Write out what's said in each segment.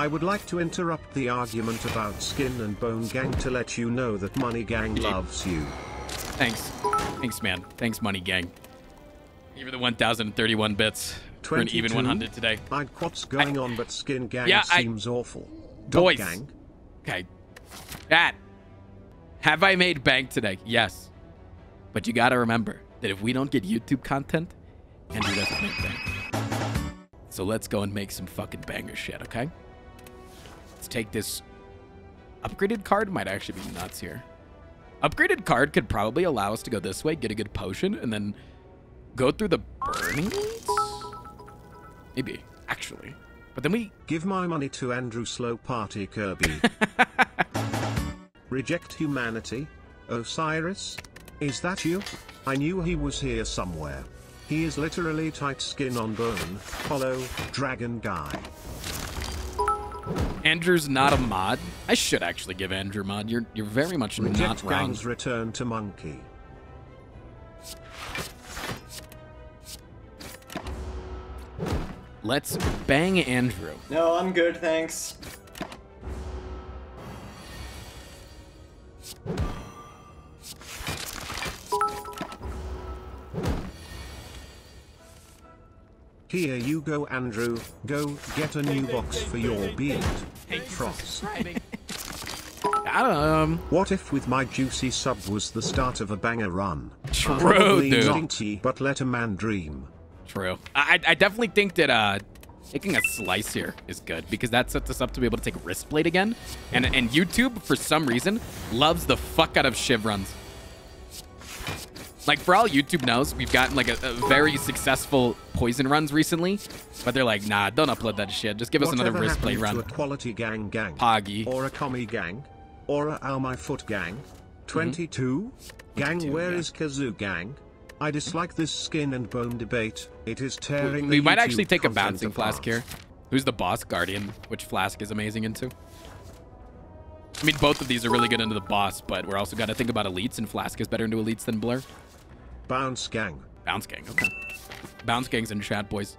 I would like to interrupt the argument about Skin and Bone Gang to let you know that Money Gang loves you. Thanks. Thanks, man. Thanks, Money Gang. Give her the 1,031 bits. 22? We're an even 100 today. I'd what's going on, but Skin Gang seems awful. Dog Gang? Okay. Dad, have I made bank today? Yes. But you gotta remember that if we don't get YouTube content, Andrew doesn't make bank. So let's go and make some fucking banger shit, okay? Let's take this. Upgraded card might actually be nuts here. Upgraded card could probably allow us to go this way, get a good potion, and then go through the burning weeds? Maybe, actually. But then we... Give my money to Andrew Slow Party Kirby. Reject humanity? Osiris? Is that you? I knew he was here somewhere. He is literally tight Skin on Bone, follow, Dragon Guy. Andrew's not a mod. I should actually give Andrew a mod. You're very much reject not wrong. Gang's return to monkey. Let's bang Andrew. No, I'm good, thanks. Here you go, Andrew. Go get a new box for your beard. Frost. I don't know. What if with my juicy sub was the start of a banger run? True, dude. Dainty, but let a man dream. True. I definitely think that taking a slice here is good because that sets us up to be able to take Wrist Blade again. And YouTube, for some reason, loves the fuck out of shiv runs. Like, for all YouTube knows, we've gotten, like, a very successful poison runs recently. But they're like, nah, don't upload that shit. Just give us another Wrist Blade run. Whatever happened to a quality gang gang? Poggy. Or a commie gang? Or a Ow My Foot gang? 22? Mm-hmm. Gang, where is Kazoo gang? I dislike this Skin and Bone debate. It is tearing the YouTube might actually take a Bouncing Flask here. Who's the boss? Guardian, which Flask is amazing into. I mean, both of these are really good into the boss, but we're also got to think about elites, and Flask is better into elites than Blur. Bounce Gang. Bounce Gang, okay. Bounce Gang's in chat, boys.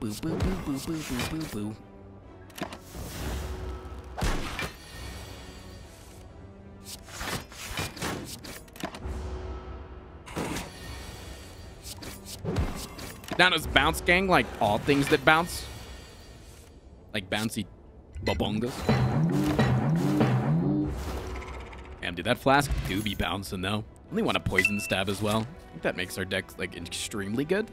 Boo, boo, boo, boo, boo, boo, boo, boo. Now does Bounce Gang like all things that bounce? Like bouncy babongas? Damn, dude, that Flask do be bouncing though. Only want a poison stab as well. I think that makes our deck like extremely good.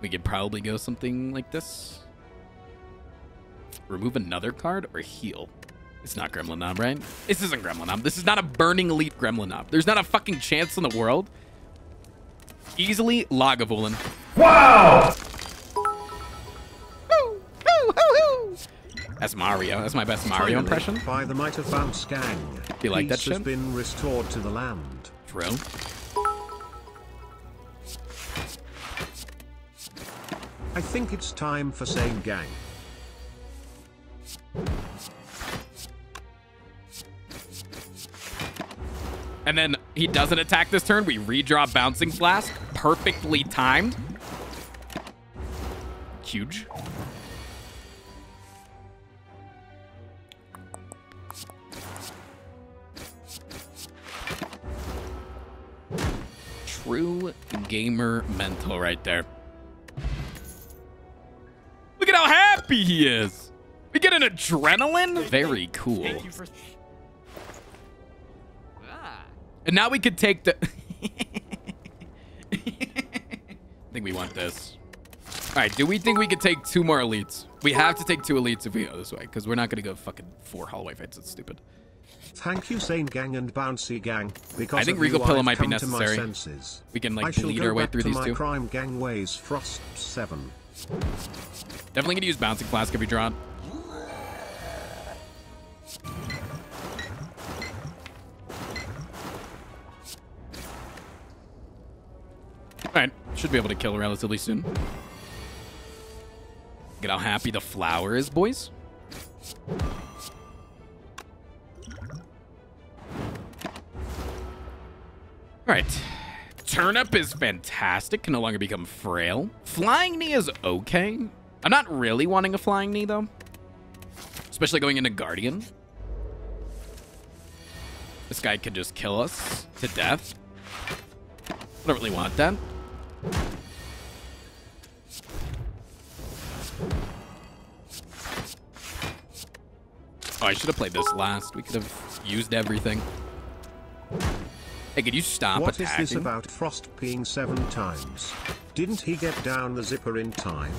We could probably go something like this. Remove another card or heal. It's not Gremlin Nom, right? This isn't Gremlin Nom. This is not a burning elite Gremlin Nom. There's not a fucking chance in the world. Easily Lagavulin. Wow! Woo, woo, woo, woo. That's Mario. That's my best Mario impression. By the might of Bounce Gang. Do you like that shit? Peace has been restored to the land. True. I think it's time for same gang. And then he doesn't attack this turn. We redraw Bouncing Flask. Perfectly timed. Huge. True gamer mental right there. Look at how happy he is. We get an adrenaline. Very cool. And now we could take the... I think we want this. All right, do we think we could take two more elites? We have to take two elites if we go this way, because we're not going to go fucking four hallway fights. It's stupid. Thank you, Sane Gang and Bouncy Gang. Because I think Regal Pillow might be necessary. We can, like, bleed our way through these two. Crime gang ways, Frost 7. Definitely going to use Bouncing Flask if we draw it. All right, should be able to kill relatively soon. Look at how happy the flower is, boys. All right. Turnip is fantastic. Can no longer become frail. Flying knee is okay. I'm not really wanting a flying knee, though. Especially going into Guardian. This guy could just kill us to death. I don't really want that. Oh, I should have played this last. We could have used everything. Hey, could you stop attacking? What is this about Frost peeing 7 times? Didn't he get down the zipper in time?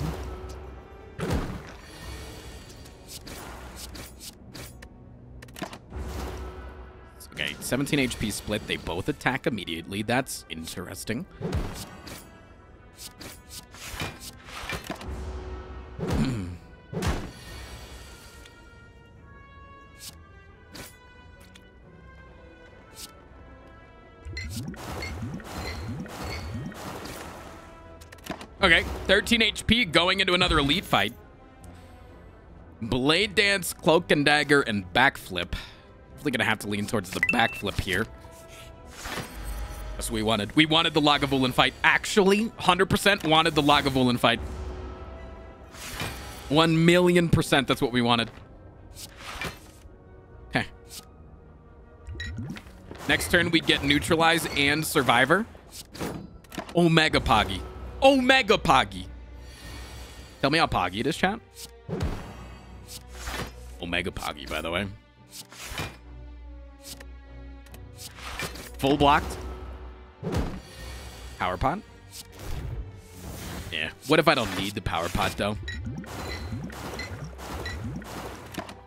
Okay, 17 HP split. They both attack immediately. That's interesting. Okay, 13 HP going into another elite fight. Blade Dance, Cloak and Dagger, and Backflip. Probably gonna have to lean towards the Backflip here. That's what we wanted. We wanted the Lagavulin fight. Actually, 100% wanted the Lagavulin fight. 1,000,000%, that's what we wanted. Okay. Next turn, we get Neutralize and Survivor. Omega Poggy. Omega Poggy. Tell me how Poggy it is, chat. Omega Poggy, by the way. Full blocked. Power Pot. Yeah. What if I don't need the Power Pot, though?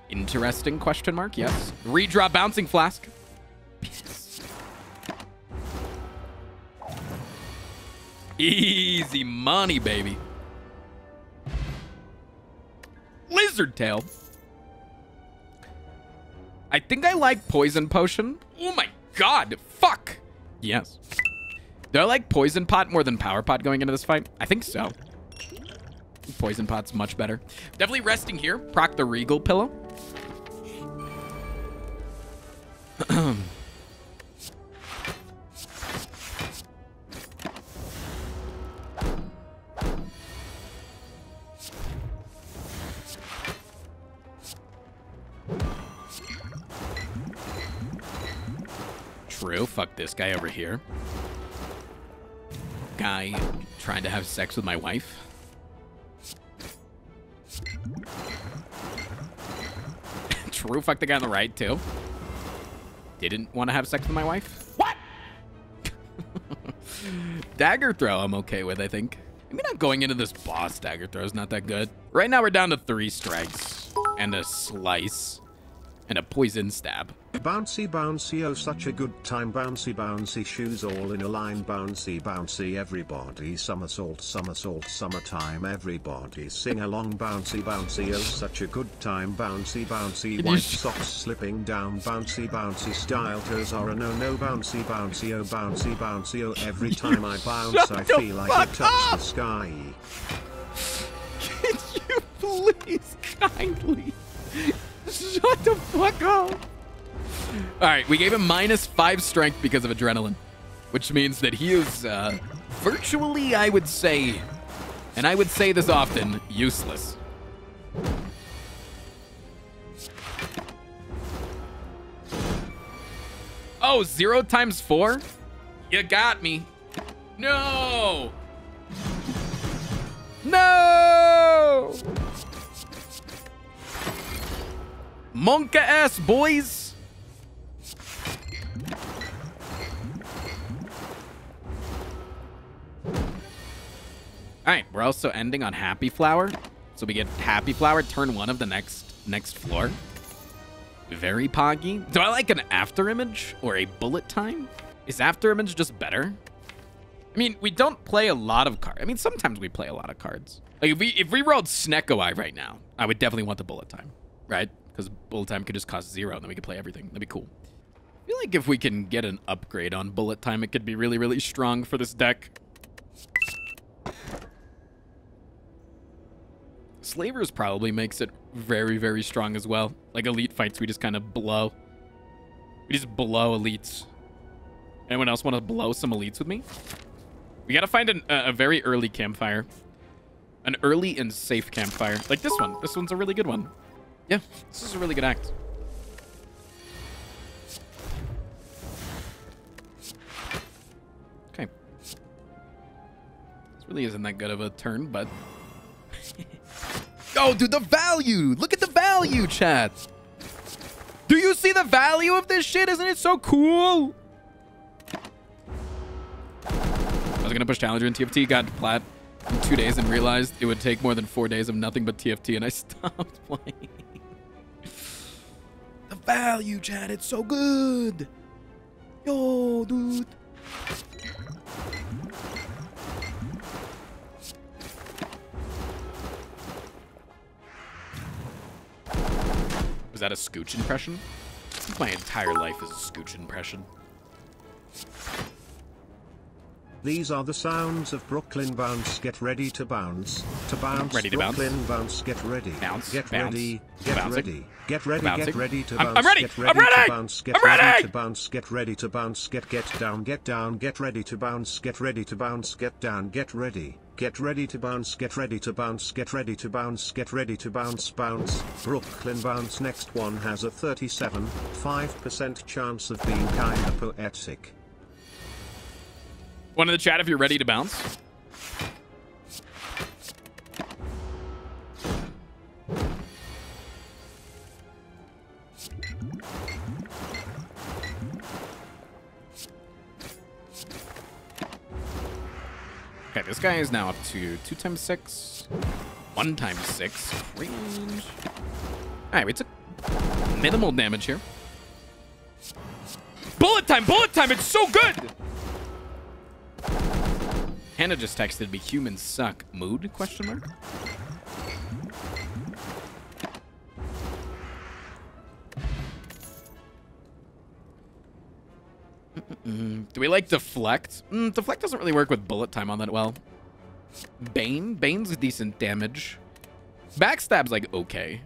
Interesting question mark, yes. Redraw Bouncing Flask. Easy money, baby. Lizard Tail. I think I like Poison Potion. Oh my god, fuck. Yes. Do I like Poison Pot more than Power Pot going into this fight? I think so. Poison Pot's much better. Definitely resting here. Proc the Regal Pillow. Fuck this guy over here. Guy trying to have sex with my wife. True, fuck the guy on the right, too. Didn't want to have sex with my wife. What? Dagger Throw, I'm okay with, I think. I mean, I'm going into this boss. Dagger Throw is not that good. Right now, we're down to 3 strikes and a slice. And a poison stab. Bouncy, bouncy, oh, such a good time. Bouncy, bouncy, shoes all in a line. Bouncy, bouncy, everybody. Somersault, somersault, summertime. Everybody sing along. Bouncy, bouncy, oh, such a good time. Bouncy, bouncy, white socks slipping down. Bouncy, bouncy, style toes are a no-no. Bouncy, bouncy, oh, bouncy, bouncy, oh. Every time I bounce, I feel like I touch the sky. Can you please kindly... Shut the fuck up. All right, we gave him -5 strength because of adrenaline, which means that he is virtually, I would say, and I would say this often, useless. Oh, 0 times 4? You got me. No. No. Monka ass boys. All right, we're also ending on Happy Flower, so we get Happy Flower turn 1 of the next floor. Very Poggy. Do I like an After Image or a Bullet Time? Is After Image just better? I mean, we don't play a lot of cards. I mean, sometimes we play a lot of cards. Like if we rolled Sneko right now, I would definitely want the Bullet Time, right? Because Bullet Time could just cost 0, and then we could play everything. That'd be cool. I feel like if we can get an upgrade on Bullet Time, it could be really, really strong for this deck. Slavers probably makes it very, very strong as well. Like elite fights, we just kind of blow. We just blow elites. Anyone else want to blow some elites with me? We got to find a very early campfire. An early and safe campfire. Like this one. This one's a really good one. Yeah, this is a really good act. Okay. This really isn't that good of a turn, but... Oh, dude, the value! Look at the value, chat! Do you see the value of this shit? Isn't it so cool? I was gonna push Challenger and TFT, got plat in 2 days and realized it would take more than 4 days of nothing but TFT, and I stopped playing. The value, chat, it's so good! Yo, dude! Was that a scooch impression? I think my entire life is a scooch impression. These are the sounds of Brooklyn Bounce. Get ready to bounce. To bounce. Ready to bounce. Brooklyn Bounce. Get ready. Bounce. Get bounce. Ready. Get bouncing. Ready. Get ready. Bouncing. Get ready to bounce. I'm ready. Get ready. I'm ready. To bounce. Get I'm ready. Ready to bounce. Get ready to bounce. Get down. Get down. Get ready to bounce. Get ready to bounce. Get down. Get ready. Get ready to bounce, get ready to bounce, get ready to bounce, get ready to bounce, bounce. Brooklyn Bounce. Next one has a 37.5% chance of being kinda poetic. One in the chat if you're ready to bounce. Okay, this guy is now up to 2 times 6, 1 times 6. Range. All right, we took minimal damage here. Bullet time, bullet time! It's so good. Hannah just texted me, "Humans suck." Mood? Question mark. Do we like Deflect? Deflect doesn't really work with Bullet Time on that well. Bane? Bane's decent damage. Backstab's like okay.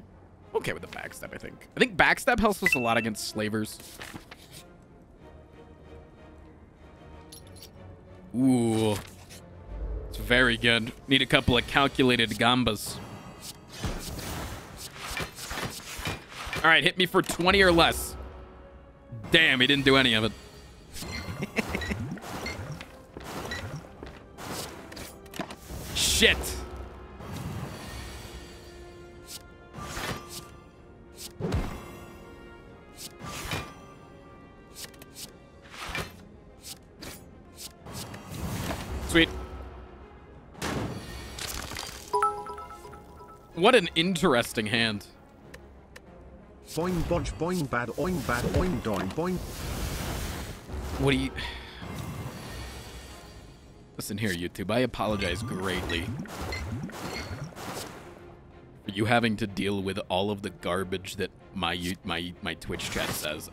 Okay with the Backstab, I think. I think Backstab helps us a lot against Slavers. Ooh. It's very good. Need a couple of calculated gambas. All right, hit me for 20 or less. Damn, he didn't do any of it. Shit. Sweet. What an interesting hand. Boing, bodge, boing, bad, oing, bad, oing, doing, boing. What do you... Listen here, YouTube. I apologize greatly for you having to deal with all of the garbage that my Twitch chat says.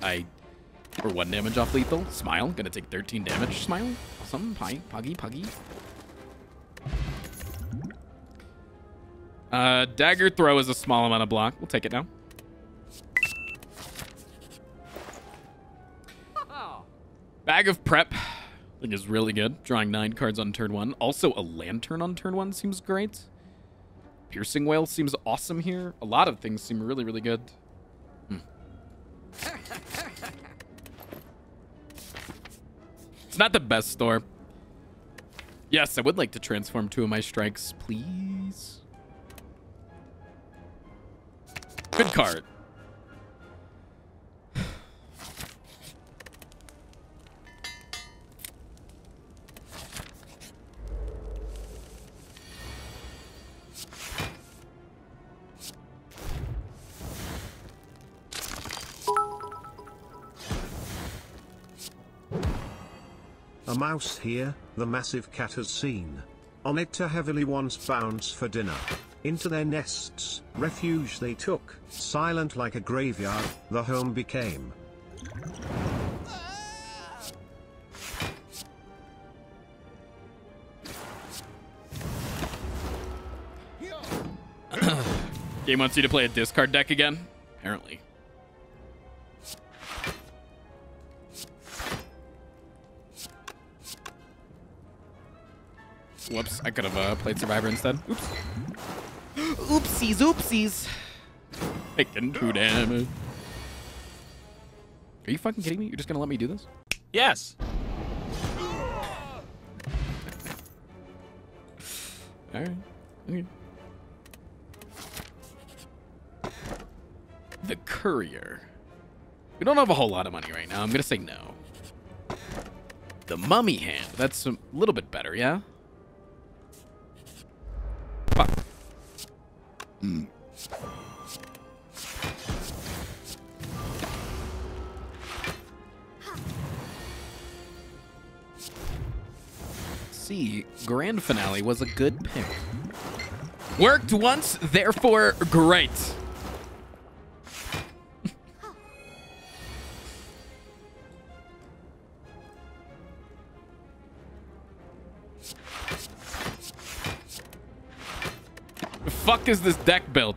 For 1 damage off lethal. Smile. Gonna take 13 damage. Smile. Some poggy, poggy. Dagger throw is a small amount of block. We'll take it now. Bag of prep, I think, is really good. Drawing 9 cards on turn 1. Also, a lantern on turn 1 seems great. Piercing whale seems awesome here. A lot of things seem really, really good. It's not the best store. Yes, I would like to transform 2 of my strikes, please. Good card. A mouse here, the massive cat has seen. On it to heavily once bounce for dinner. Into their nests, refuge they took, silent like a graveyard, the home became. Game wants you to play a discard deck again? Apparently. Whoops, I could have played Survivor instead. Oops. Oopsies, oopsies. Taking 2 damage. Are you fucking kidding me? You're just gonna let me do this? Yes. All right. Okay. The courier. We don't have a whole lot of money right now. I'm gonna say no. The mummy hand. That's a little bit better, yeah. Fuck. Mm. See, Grand Finale was a good pick. Worked once, therefore great. The fuck is this deck built?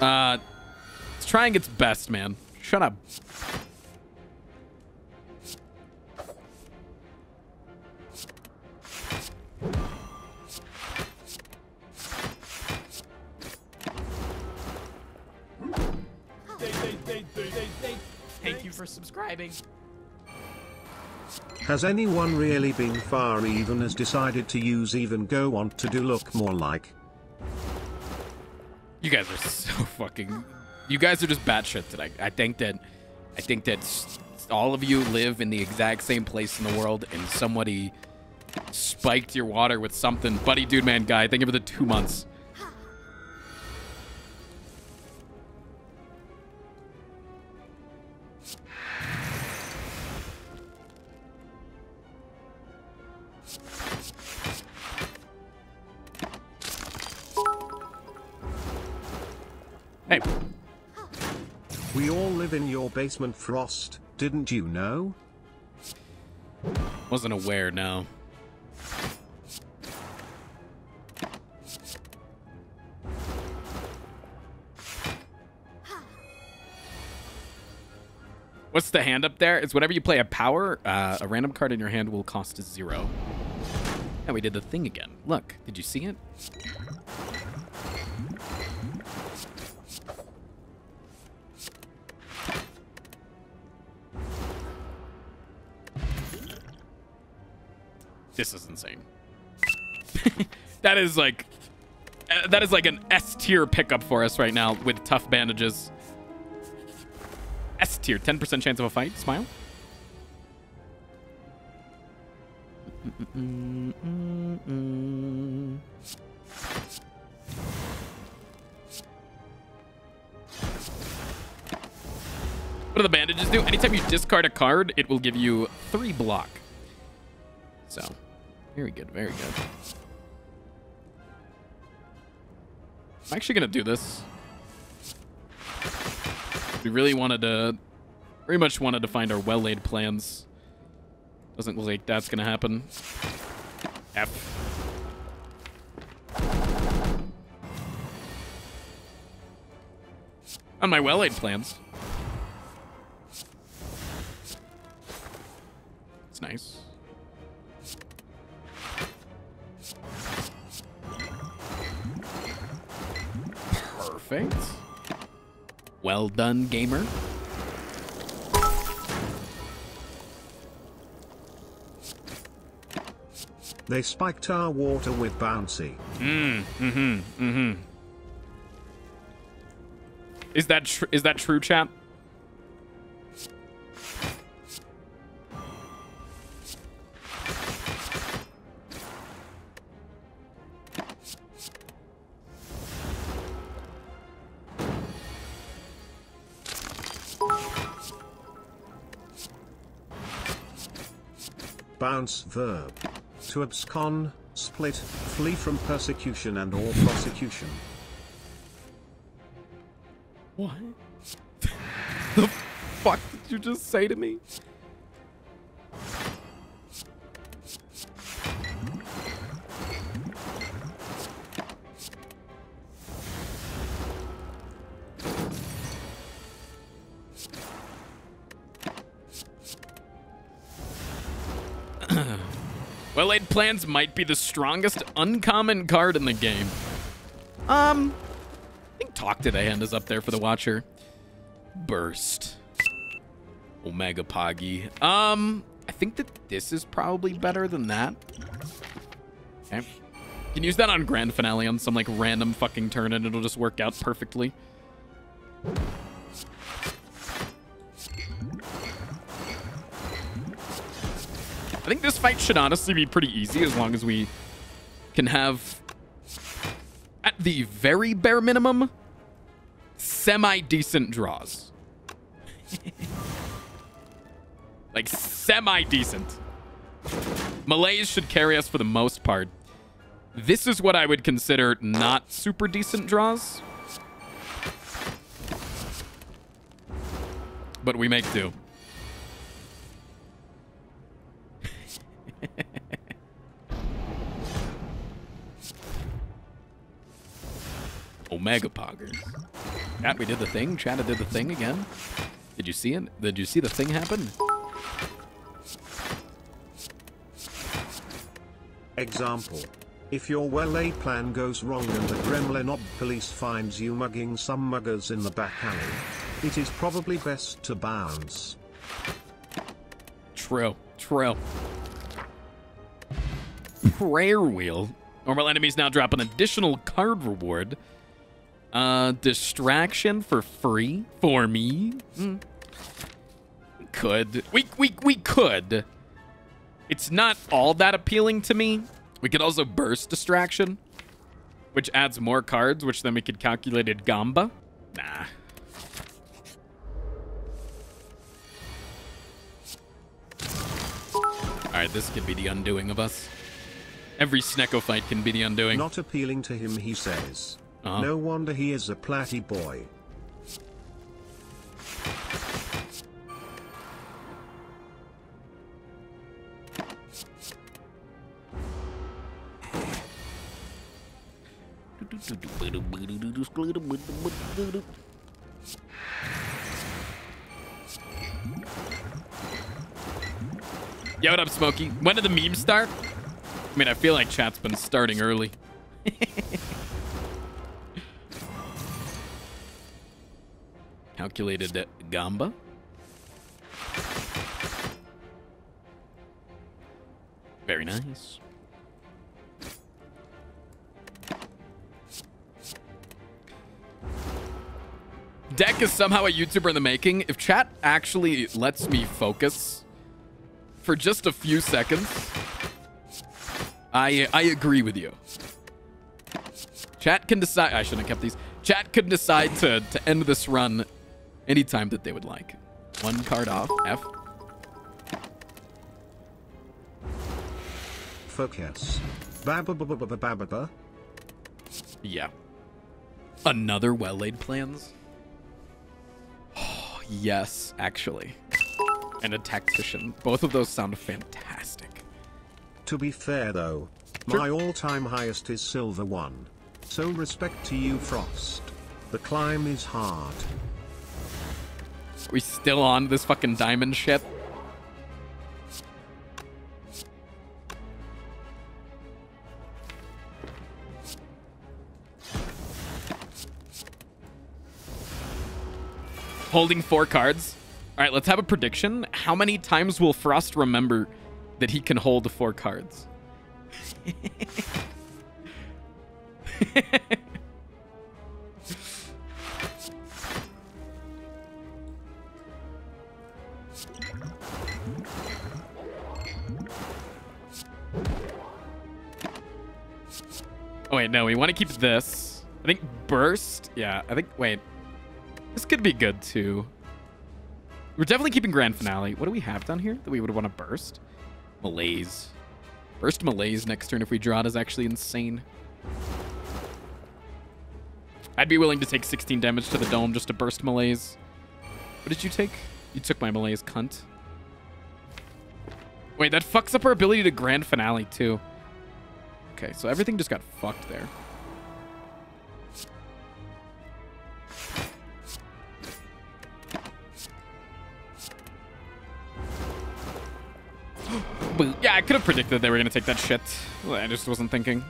It's trying its best, man. Shut up. Thank you for subscribing. Has anyone really been far even has decided to use even go want to do look more like? You guys are so fucking... You guys are just batshit today. I think that all of you live in the exact same place in the world, and somebody spiked your water with something. Buddy Dude Man Guy, thank you for the 2 months. Hey. We all live in your basement, Frost. Didn't you know? Wasn't aware, no. What's the hand up there? It's whenever you play a power, a random card in your hand will cost 0. And we did the thing again. Look, did you see it? This is insane. that is like an S tier pickup for us right now with tough bandages. S tier, 10% chance of a fight. Smile. What do the bandages do? Anytime you discard a card, it will give you 3 block. So. Very good, very good. I'm actually going to do this. We really wanted to... Very much wanted to find our well-laid plans. Doesn't look like that's going to happen. F. On my well-laid plans. It's nice. Perfect. Well done, gamer. They spiked our water with Bouncy. Is that true, chat? Bounce verb. To abscond, split, flee from persecution and or prosecution. What? The fuck did you just say to me? Well-Laid Plans might be the strongest uncommon card in the game. I think Talk to the Hand is up there for the Watcher. Burst. Omega Poggy. I think that this is probably better than that. Okay. You can use that on Grand Finale on some like random fucking turn and it'll just work out perfectly. I think this fight should honestly be pretty easy as long as we can have, at the very bare minimum, semi-decent draws. Like, semi-decent. Malaise should carry us for the most part. This is what I would consider not super decent draws. But we make do. Omega Poggers. Chat, we did the thing. Chata did the thing again. Did you see it? Did you see the thing happen? Example. If your well-laid plan goes wrong and the Gremlin Nom police finds you mugging some muggers in the back alley, it is probably best to bounce. True. True. Prayer Wheel. Normal enemies now drop an additional card reward. Distraction for free for me. Could. We could. It's not all that appealing to me. We could also burst distraction, which adds more cards, which then we could calculated Gamba. Nah. All right, this could be the undoing of us. Every Sneko fight can be the undoing. Not appealing to him, he says. Uh-huh. No wonder he is a platty boy. Yo, what up, Smokey? When did the meme start? I mean, I feel like chat's been starting early. Calculated Gamba. Very nice. Deck is somehow a YouTuber in the making. If chat actually lets me focus for just a few seconds, I agree with you. Chat can decide. I shouldn't have kept these. Chat could decide to end this run anytime that they would like. One card off. F. Focus. Ba-ba-ba-ba-ba-ba-ba-ba. Yeah. Another well-laid plans. Oh, yes, actually. And a tactician. Both of those sound fantastic. To be fair though, sure. My all-time highest is silver 1. So respect to you, Frost. The climb is hard. Are we still on this fucking diamond shit? Holding 4 cards. All right, let's have a prediction. How many times will Frost remember that he can hold 4 cards? Oh, wait, no, we want to keep this. I think burst. Yeah, I think, wait. This could be good, too. We're definitely keeping Grand Finale. What do we have down here that we would want to burst? Malaise. Burst Malaise next turn if we draw it is actually insane. I'd be willing to take 16 damage to the dome just to burst Malaise. What did you take? You took my Malaise, cunt. Wait, that fucks up our ability to Grand Finale, too. Okay, so everything just got fucked there. Boot. Yeah, I could have predicted they were going to take that shit. I just wasn't thinking.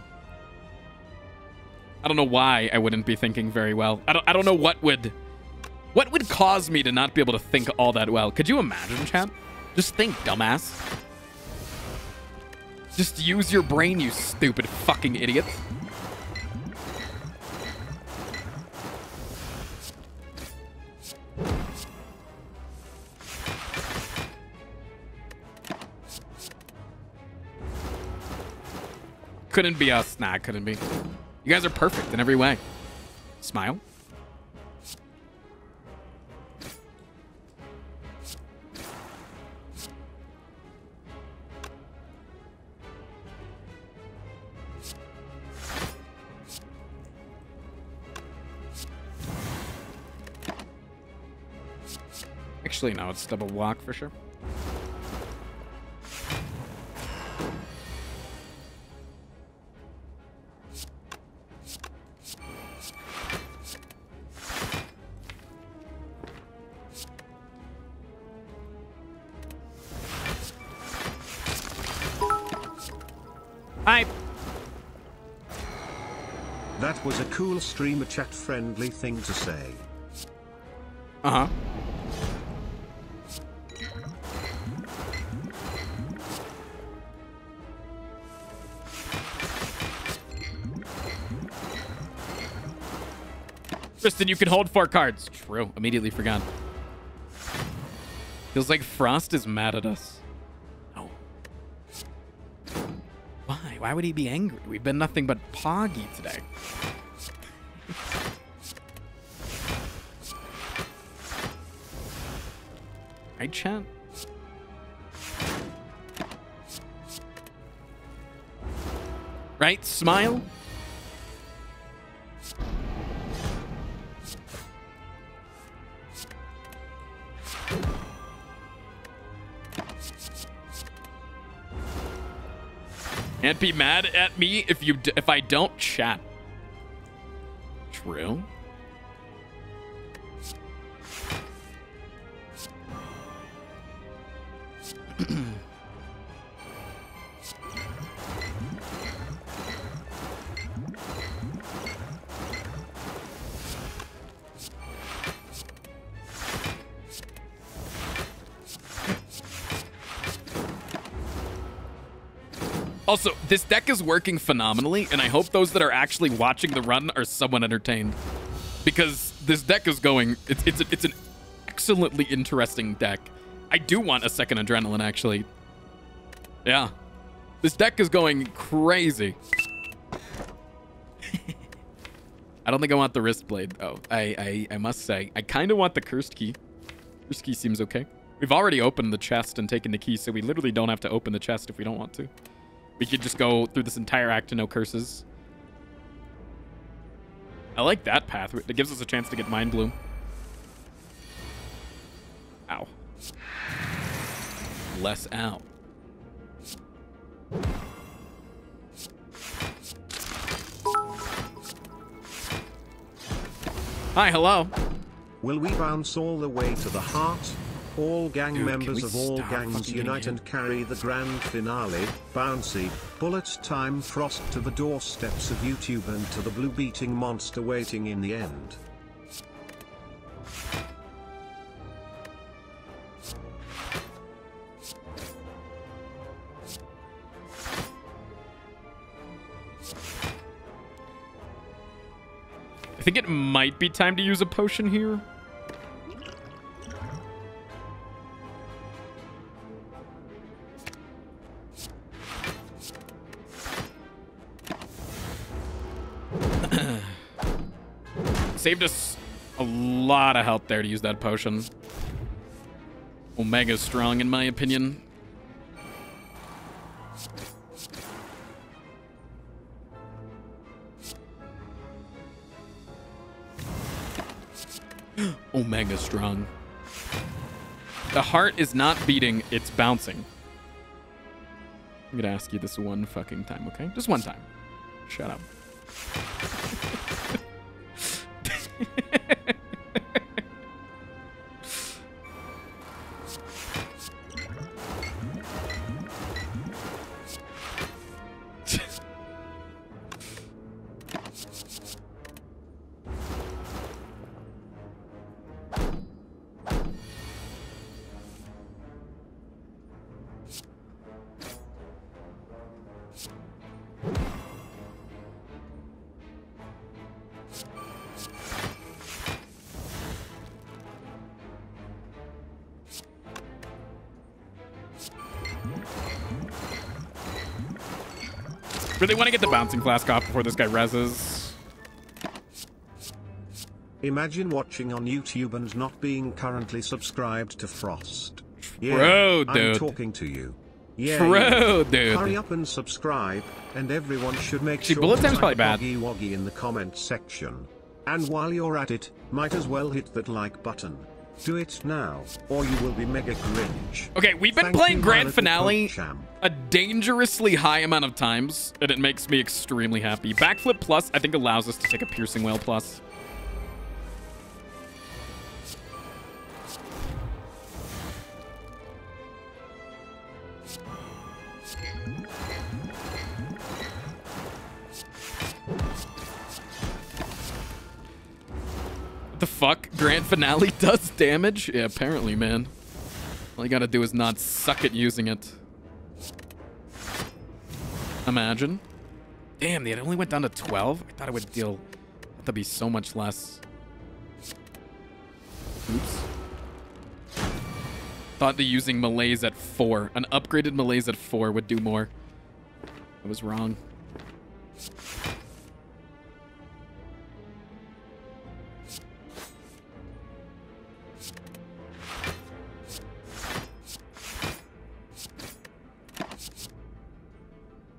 I don't know why I wouldn't be thinking very well. I don't know what would cause me to not be able to think all that well. Could you imagine, chat? Just think, dumbass. Just use your brain, you stupid fucking idiot. Couldn't be us. Nah, couldn't be. You guys are perfect in every way. Smile. Actually, no, it's double block for sure. That was a cool streamer chat friendly thing to say. Uh-huh. Tristan, you can hold 4 cards. True. Immediately forgot. Feels like Frost is mad at us. Oh. Why? Why would he be angry? We've been nothing but poggy today. Right, chat? Right? Smile? Can't be mad at me if I don't chat. True. Also, this deck is working phenomenally, and I hope those that are actually watching the run are somewhat entertained, because this deck is going... It's an excellently interesting deck. I do want a second Adrenaline, actually. Yeah. This deck is going crazy. I don't think I want the Wrist Blade. Oh, I must say, I kind of want the Cursed Key. Cursed Key seems okay. We've already opened the chest and taken the key, so we literally don't have to open the chest if we don't want to. We could just go through this entire act to no curses. I like that path. It gives us a chance to get Mind Bloom. Ow. Less ow. Hi, hello. Will we bounce all the way to the heart? All gang members of all gangs unite and carry the grand finale, Bouncy, Bullet Time, Frost to the doorsteps of YouTube and to the blue beating monster waiting in the end. I think it might be time to use a potion here. Saved us a lot of health there to use that potion. Omega's strong, in my opinion. Omega's strong. The heart is not beating, it's bouncing. I'm gonna ask you this one fucking time, okay? Just one time. Shut up. Really want to get the Bouncing Flask off before this guy rezzes. Imagine watching on YouTube and not being currently subscribed to Frost. Yeah, bro, dude. I'm talking to you. Yeah, bro, dude. Hurry up and subscribe, and everyone should make sure Bullet Time's probably bad. Woggy in the comment section. And while you're at it, might as well hit that like button. Do it now, or you will be mega cringe. Okay, we've been playing Grand Finale a dangerously high amount of times, and it makes me extremely happy. Backflip plus, I think, allows us to take a Piercing Whale plus. The fuck? Grand Finale does damage? Yeah, apparently, man. All you gotta do is not suck at using it. Imagine. Damn, they only went down to 12? I thought it would deal... That'd be so much less. Oops. Thought that using Malaise at 4. An upgraded Malaise at 4 would do more. I was wrong.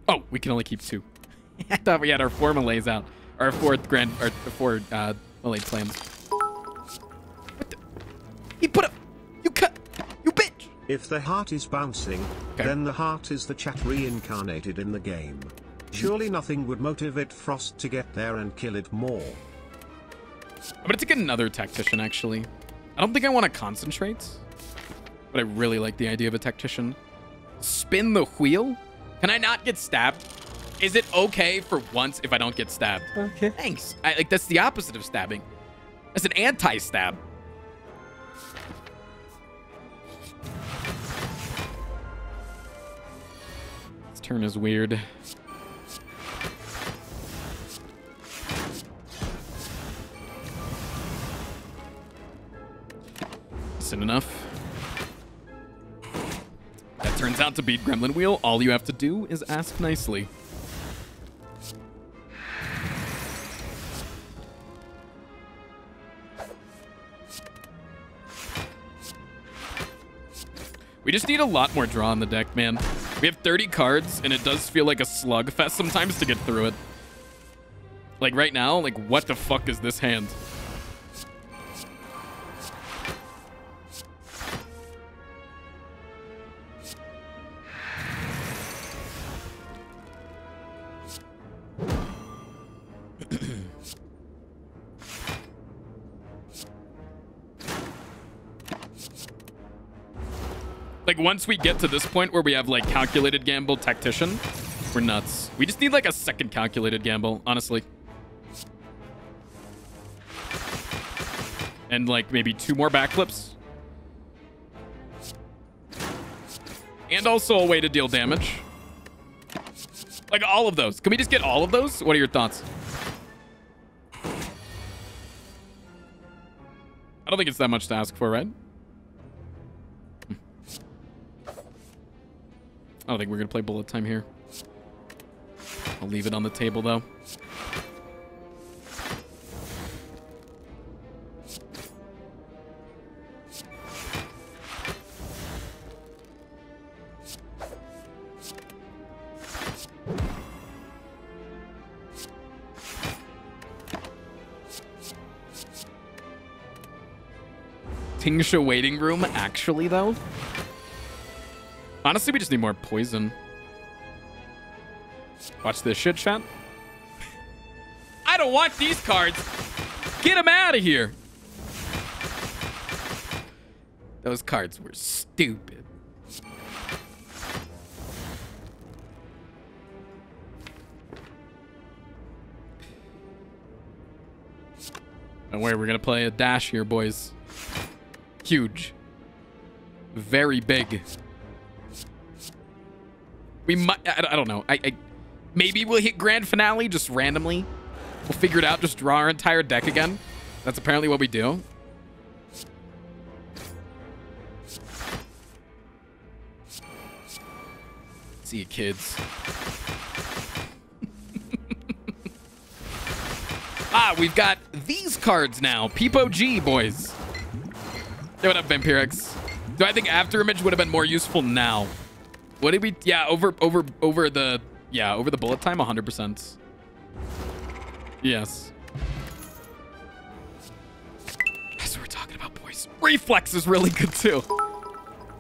Oh, we can only keep 2. I thought we had our 4 Malaise out. Our 4 Malaise plans. What the? He put up... You cut... You bitch! If the heart is bouncing, okay, then the heart is the chat reincarnated in the game. Surely nothing would motivate Frost to get there and kill it more. I'm gonna take another Tactician, actually. I don't think I want to concentrate, but I really like the idea of a Tactician. Spin the wheel? Can I not get stabbed? Is it okay for once if I don't get stabbed? Okay. Thanks. Like, that's the opposite of stabbing. That's an anti-stab. This turn is weird. Soon enough. Turns out to beat Gremlin Wheel, all you have to do is ask nicely. We just need a lot more draw on the deck, man. We have 30 cards, and it does feel like a slugfest sometimes to get through it. Like right now, like what the fuck is this hand? Like, once we get to this point where we have, like, Calculated Gamble, Tactician, we're nuts. We just need, like, a second Calculated Gamble, honestly. And, like, maybe 2 more backflips. And also a way to deal damage. Like, all of those. Can we just get all of those? What are your thoughts? I don't think it's that much to ask for, right? I don't think we're going to play Bullet Time here. I'll leave it on the table, though. Tingsha Waiting Room, actually, though? Honestly, we just need more poison. Watch this shit, chat. I don't want these cards. Get them out of here. Those cards were stupid. Don't worry, we're going to play a dash here, boys. Huge. Very big. We might, I don't know. I maybe we'll hit Grand Finale just randomly. We'll figure it out, just draw our entire deck again. That's apparently what we do. See you, kids. Ah, we've got these cards now. Peepo G, boys. Hey, what up, Vampirix? Do I think After Image would have been more useful now? What did we? Yeah, over the bullet time, 100%. Yes. That's what we're talking about, boys. Reflex is really good too.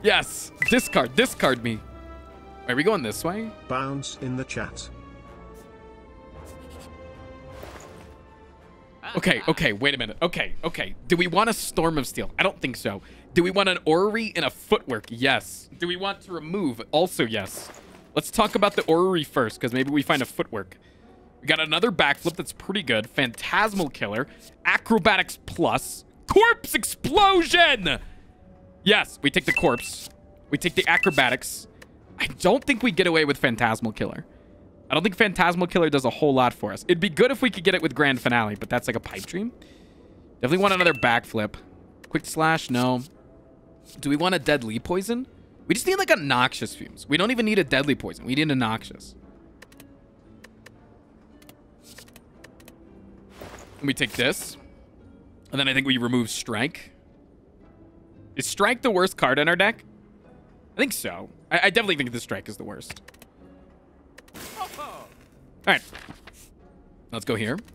Yes. Discard. Discard me. Are we going this way? Bounce in the chat. Okay, okay, wait a minute. Okay, okay. Do we want a Storm of Steel? I don't think so. Do we want an Orrery and a Footwork? Yes. Do we want to remove? Also, yes. Let's talk about the Orrery first, because maybe we find a Footwork. We got another Backflip that's pretty good. Phantasmal Killer. Acrobatics Plus. Corpse Explosion! Yes, we take the Corpse. We take the Acrobatics. I don't think we get away with Phantasmal Killer. I don't think Phantasmal Killer does a whole lot for us. It'd be good if we could get it with Grand Finale, but that's like a pipe dream. Definitely want another Backflip. Quick Slash, no. Do we want a Deadly Poison? We just need like a Noxious Fumes. We don't even need a Deadly Poison. We need a Noxious. And we take this. And then I think we remove Strike. Is Strike the worst card in our deck? I think so. I definitely think the Strike is the worst. All right, let's go here. Let's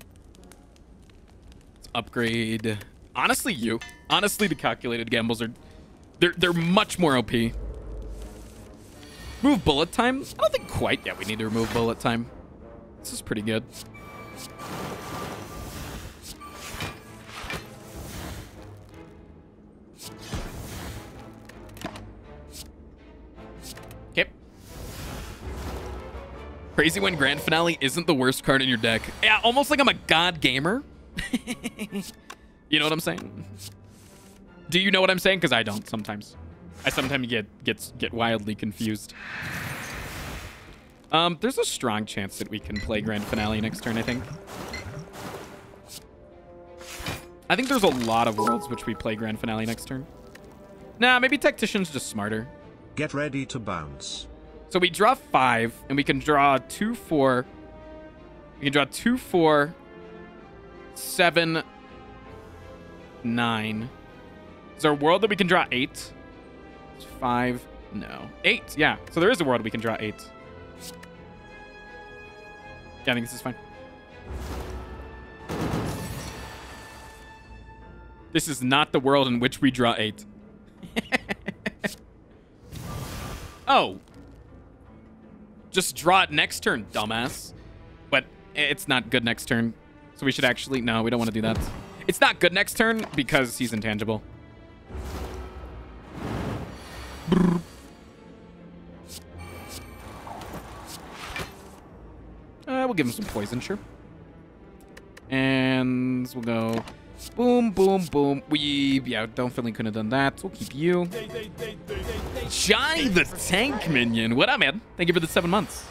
upgrade. Honestly, you. Honestly, the calculated gambles are, they're much more OP. Remove bullet time? I don't think quite yet we need to remove bullet time. This is pretty good. Crazy when Grand Finale isn't the worst card in your deck. Yeah, almost like I'm a god gamer. You know what I'm saying? Do you know what I'm saying? Because I don't sometimes. I sometimes get wildly confused. There's a strong chance that we can play Grand Finale next turn, I think. I think there's a lot of worlds which we play Grand Finale next turn. Nah, maybe Tactician's just smarter. Get ready to bounce. So we draw 5, and we can draw 2, 4. We can draw 2, 4, 7, 9. Is there a world that we can draw 8? 5, no. 8, yeah. So there is a world we can draw 8. Yeah, I think this is fine. This is not the world in which we draw 8. Oh. Just draw it next turn, dumbass. But it's not good next turn. So we should actually... No, we don't want to do that. It's not good next turn because he's intangible. We'll give him some poison, sure. And we'll go... Boom, boom, boom. We... Yeah, definitely couldn't have done that. We'll keep you. Johnny the Tank Minion. What up, man? Thank you for the 7 months.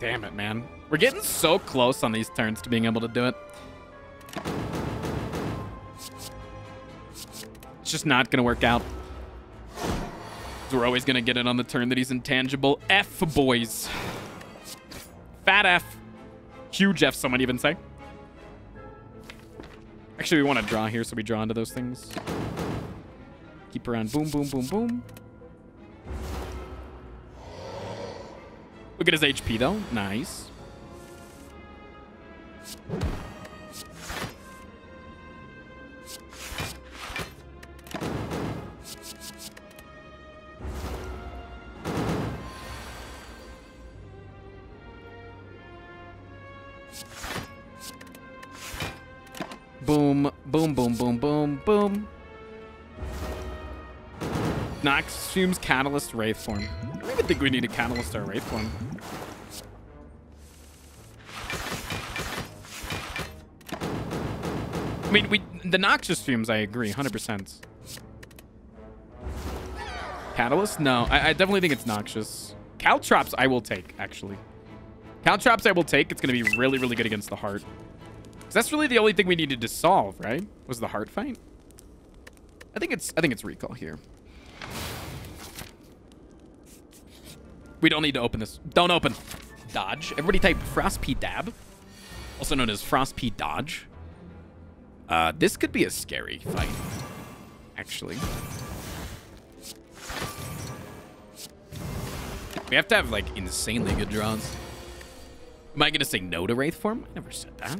Damn it, man. We're getting so close on these turns to being able to do it. It's just not going to work out. We're always going to get it on the turn that he's intangible. F, boys. Fat F. Huge F, someone even say. Actually, we want to draw here, so we draw into those things. Keep around. Boom, boom, boom, boom. Look at his HP, though. Nice. Boom, boom, boom, boom, boom, boom. Nox assumes Catalyst Wraith form. I don't even think we need a Catalyst or a Wraith form. I mean, the Noxious fumes, I agree, 100%. Catalyst? No, I definitely think it's Noxious. Caltrops, I will take, actually. Caltrops, I will take. It's going to be really, really good against the Heart. Because that's really the only thing we needed to solve, right? Was the Heart fight? I think it's Recall here. We don't need to open this. Don't open. Dodge. Everybody type Frost P Dab, also known as Frost P Dodge. This could be a scary fight, actually. We have to have, like, insanely good draws. Am I going to say no to Wraith Form? I never said that.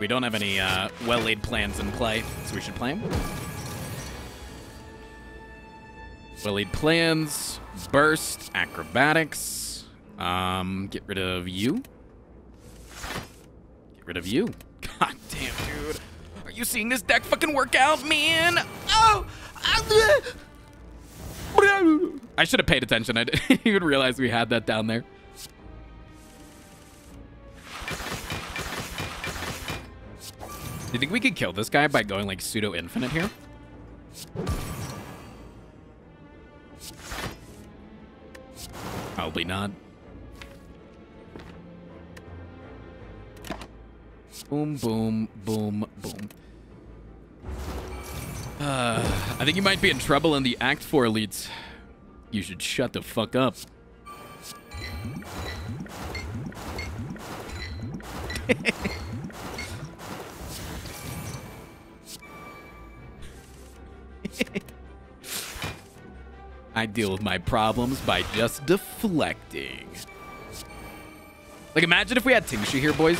We don't have any well-laid plans in play, so we should play them. Well-laid plans, burst, acrobatics. Get rid of you. Get rid of you. God damn, dude. Are you seeing this deck fucking work out, man? Oh! I should have paid attention. I didn't even realize we had that down there. Do you think we could kill this guy by going like pseudo infinite here? Probably not. Boom, boom, boom, boom. I think you might be in trouble in the Act 4 elites. You should shut the fuck up. I deal with my problems by just deflecting. Like, imagine if we had Tingshu here, boys.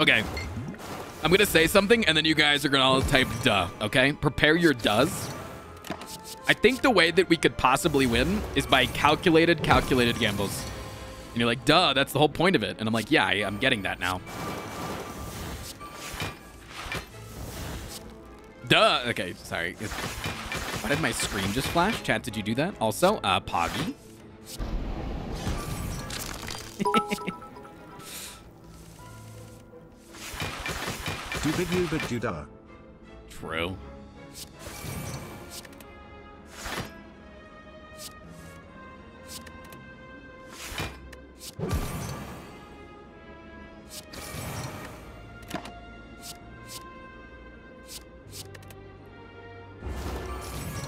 Okay. I'm going to say something, and then you guys are going to all type duh, okay? Prepare your does. I think the way that we could possibly win is by calculated gambles. And you're like, duh, that's the whole point of it. And I'm like, yeah, I'm getting that now. Duh. Okay, sorry. Why did my screen just flash? Chat, did you do that? Also, Poggy. True.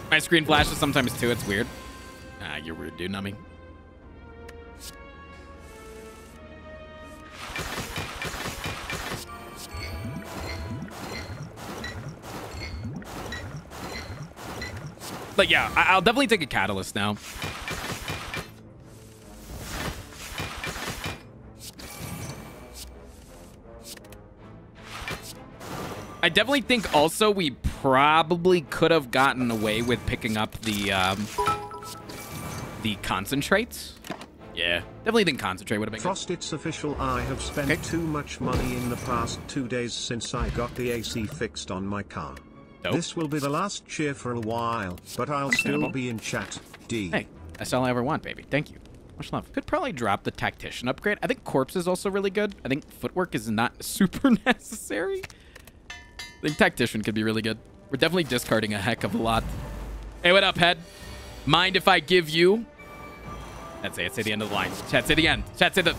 My screen flashes sometimes too, it's weird. Ah, you're weird, dude, not me. But yeah, I'll definitely take a Catalyst now. I definitely think also we probably could have gotten away with picking up the concentrates. Yeah, definitely think concentrate would have been good. Frostit's official, I have spent too much money in the past 2 days since I got the AC fixed on my car. Dope. This will be the last cheer for a while, but I'll still be in chat. D. Hey, that's all I ever want, baby. Thank you. Much love. Could probably drop the Tactician upgrade. I think Corpse is also really good. I think Footwork is not super necessary. I think Tactician could be really good. We're definitely discarding a heck of a lot. Hey, what up, head? Mind if I give you? That's it. Say the end of the line. Chat, say the end. Chat, say the.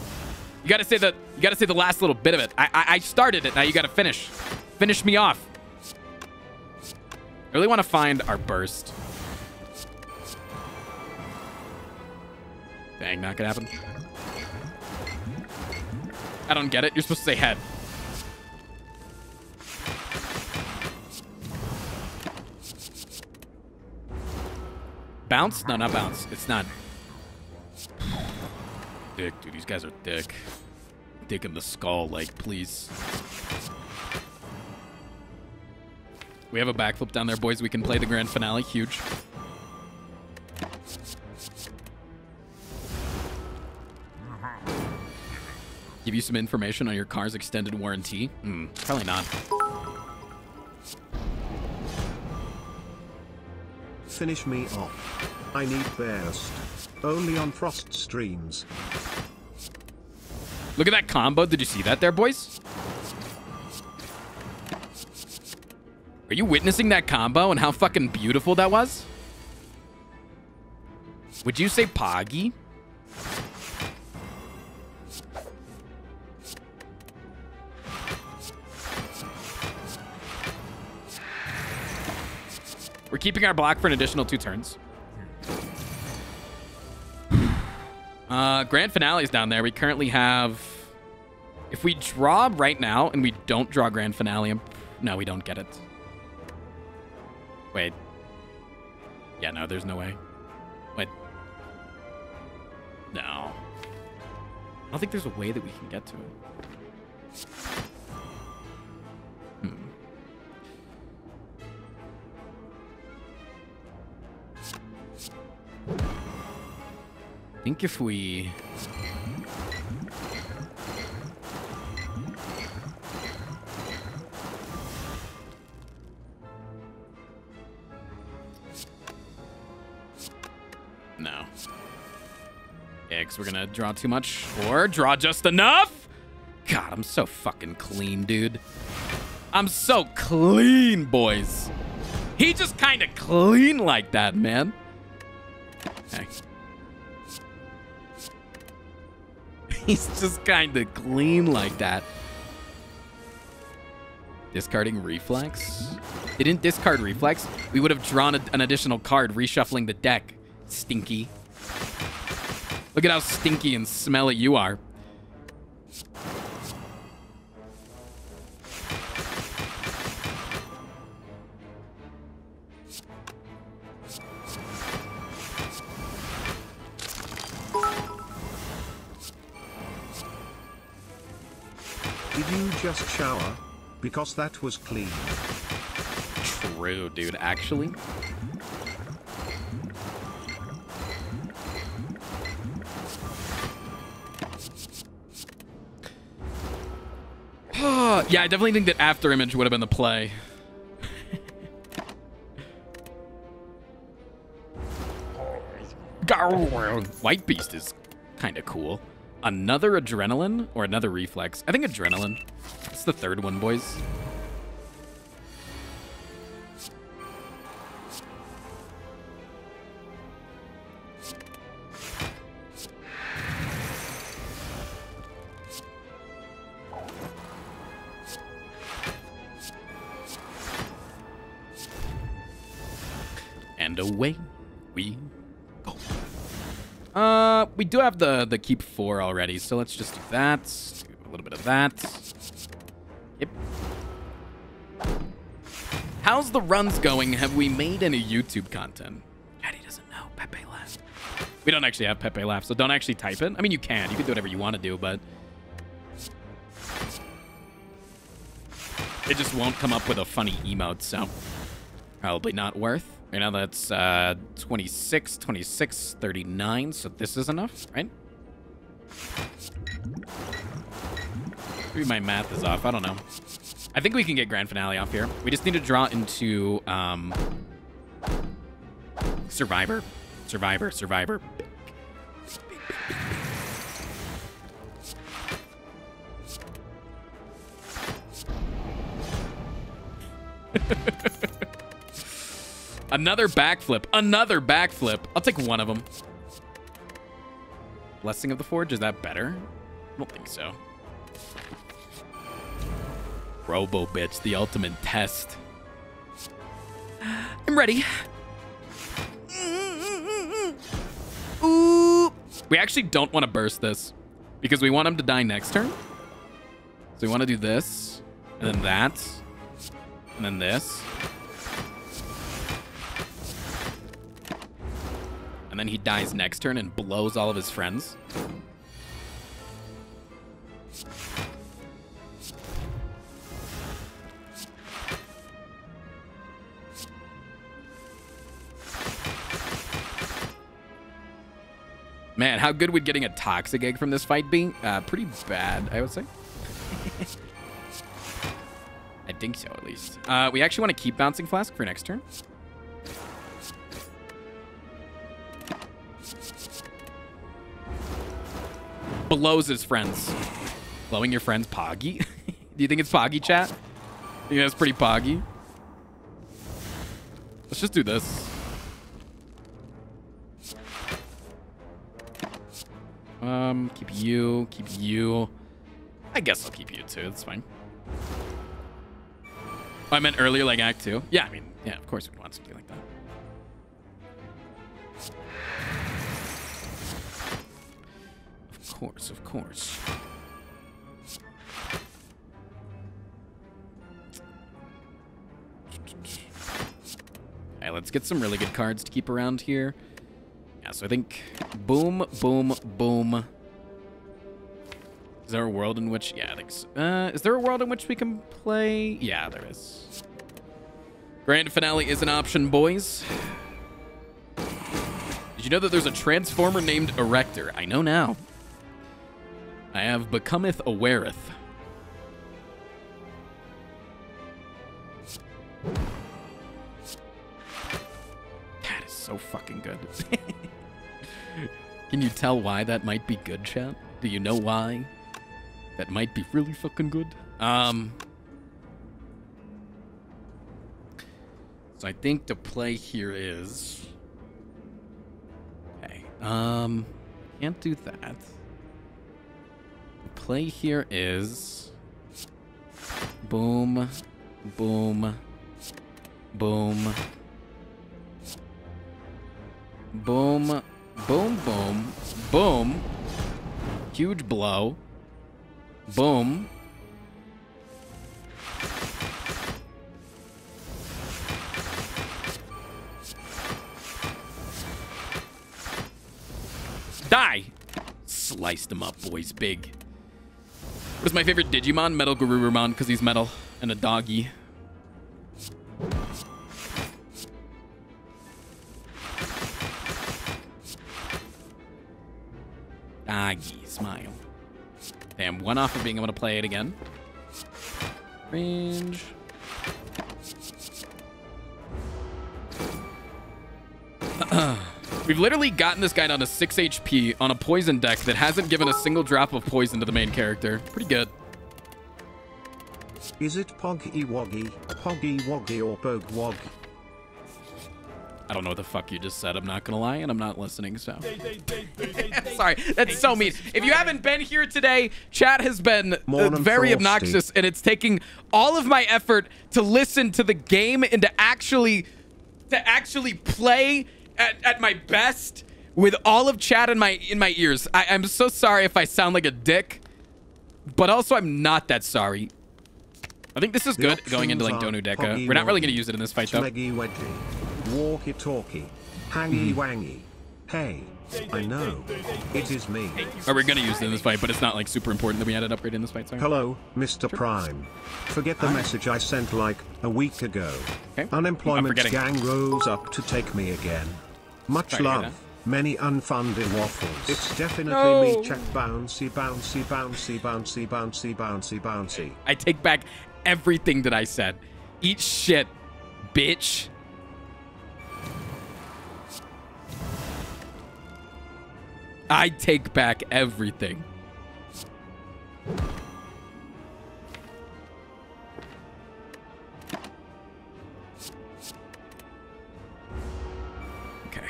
You gotta say the. You gotta say the last little bit of it. I started it. Now you gotta finish. Finish me off. I really want to find our burst. Dang, not gonna happen. I don't get it. You're supposed to say head. Bounce? No, not bounce. It's not. dick, dude. These guys are dick. Dick in the skull, like, please. We have a backflip down there, boys. We can play the grand finale. Huge. Give you some information on your car's extended warranty? Probably not. Finish me off. I need best. Only on Frost streams. Look at that combo. Did you see that there, boys? Are you witnessing that combo and how fucking beautiful that was? Would you say Poggy? We're keeping our block for an additional 2 turns. Grand Finale is down there. We currently have... If we draw right now and we don't draw Grand Finale... No, we don't get it. Wait. Yeah, no, there's no way. Wait. No. I don't think there's a way that we can get to it. I think if we... No. Yeah, because we're going to draw too much. Or draw just enough? God, I'm so fucking clean, dude. I'm so clean, boys. He just kind of clean like that, man. Hey. He's just kind of clean like that. Discarding reflex? Didn't discard reflex. We would have drawn an additional card, reshuffling the deck. Stinky. Look at how stinky and smelly you are. Did you just shower? Because that was clean. True, dude. Actually? Yeah, I definitely think that After Image would have been the play. White Beast is kind of cool. Another Adrenaline or another Reflex? I think Adrenaline. It's the third one, boys. And away we go. We do have the keep 4 already, so let's just do that. Do a little bit of that. Yep. How's the runs going? Have we made any YouTube content? Daddy doesn't know. Pepe Laugh. We don't actually have Pepe Laugh, so don't actually type it. I mean, you can. You can do whatever you want to do, but... It just won't come up with a funny emote, so... Probably not worth. Right now that's 26, 26, 39, so this is enough, right? Maybe my math is off, I don't know. I think we can get Grand Finale off here. We just need to draw into Survivor. Survivor, Survivor. Another backflip. Another backflip. I'll take one of them. Blessing of the Forge. Is that better? I don't think so. Robo bitch. The ultimate test. I'm ready. Ooh. We actually don't want to burst this because we want him to die next turn. So we want to do this and then that and then this. And then he dies next turn and blows all of his friends. Man, how good would getting a toxic egg from this fight be? Pretty bad, I would say. I think so, at least. We actually want to keep Bouncing Flask for next turn. Blows his friends. Blowing your friends poggy? Do you think it's poggy, chat? I think that's pretty poggy. Let's just do this. Keep you, I guess I'll keep you too, that's fine. Oh, I meant earlier, like Act 2. Yeah, I mean, yeah, of course we'd want something like that. Of course, of course. Alright, let's get some really good cards to keep around here. Yeah, so I think boom, boom, boom. Is there a world in which, yeah, I think so. Is there a world in which we can play? Yeah, there is. Grand Finale is an option, boys. Did you know that there's a transformer named Erector? I know now. I have becometh awareth. That is so fucking good. Can you tell why that might be good, chat? Do you know why? That might be really fucking good. So I think the play here is... Okay. Can't do that. The play here is... Boom. Boom. Boom. Boom. Boom. Boom. Boom. Huge blow. Boom. Die! Sliced him up, boys. Big. What's my favorite Digimon? Metal Garurumon, because he's metal and a doggy. Doggy, smile. Damn, one off of being able to play it again. Range. We've literally gotten this guy down to 6 HP on a poison deck that hasn't given a single drop of poison to the main character. Pretty good. Is it Poggy Woggy, or Pog Wog? I don't know what the fuck you just said. I'm not gonna lie, and I'm not listening, so. Sorry, that's so mean. If you haven't been here today, chat has been very obnoxious, and it's taking all of my effort to listen to the game and to actually play at my best with all of chat in my ears. I'm so sorry if I sound like a dick, but also I'm not that sorry. I think this is good going into like Donu Deca. We're not really gonna use it in this fight though. Walkie talkie, hangy wangy. Hey, I know it is me. Or we're gonna use it in this fight, but it's not like super important that we added upgrade in this fight. Sorry. Hello, Mr. Sure. Prime. Forget the message I sent like a week ago. Okay. Unemployment gang rose up to take me again. Much love, many unfunded waffles. It's definitely me. Check bouncy, bouncy, bouncy, bouncy, bouncy, bouncy, bouncy. I take back everything that I said. Eat shit, bitch. I take back everything. Okay.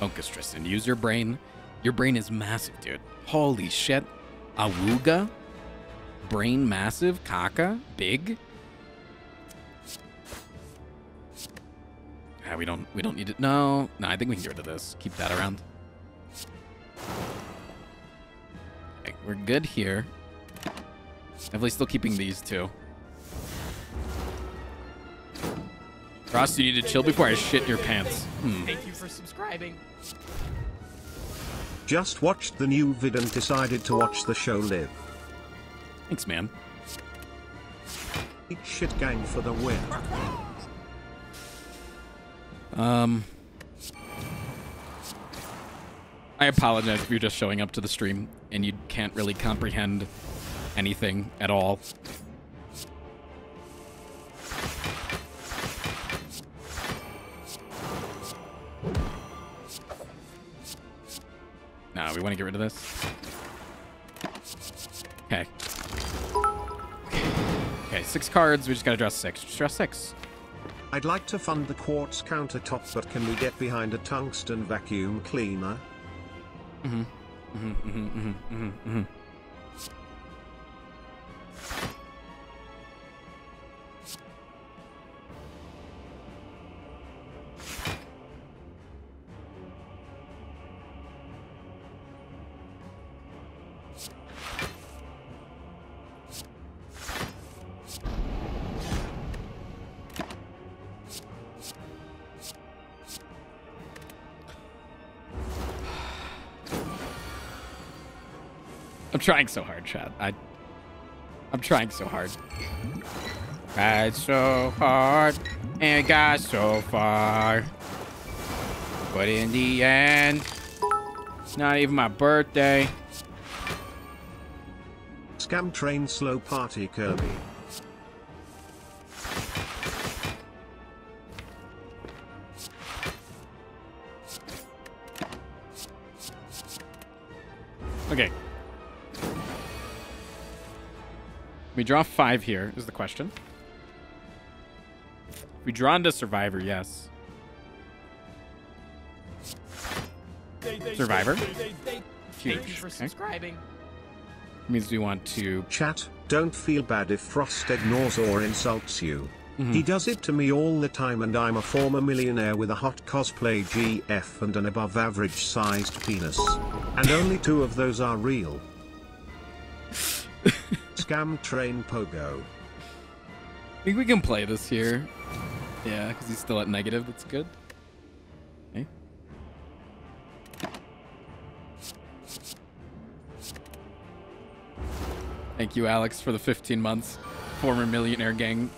Focus, Tristan. Use your brain. Your brain is massive, dude. Holy shit. Awooga. Brain massive. Kaka. Big. Ah, we don't need it. No. No, I think we can get rid of this. Keep that around. Okay, we're good here. Definitely still keeping these two. Ross, you need to chill before I shit your pants. Thank you for subscribing. Just watched the new vid and decided to watch the show live. Thanks, man. Eat shit gang for the win. I apologize if you're just showing up to the stream and you can't really comprehend anything at all. Nah, we want to get rid of this. Okay. Okay, 6 cards. We just got to draw 6. Just draw 6. I'd like to fund the quartz countertop, but can we get behind a tungsten vacuum cleaner? Mm-hmm. Mm-hmm, mm-hmm, mm-hmm, mm-hmm, mm-hmm. I'm trying so hard, Chad. I'm trying so hard. Tried so hard and got so far, but in the end, it's not even my birthday. Scam train slow party Kirby. Okay. We draw 5 here, is the question. We draw into Survivor, yes. Survivor. Huge. Okay. Means we want to... Chat, don't feel bad if Frost ignores or insults you. Mm-hmm. He does it to me all the time, and I'm a former millionaire with a hot cosplay GF and an above average sized penis. And only 2 of those are real. Scam train pogo. I think we can play this here. Yeah, because he's still at negative. That's good. Okay. Thank you, Alex, for the 15 months. Former millionaire gang.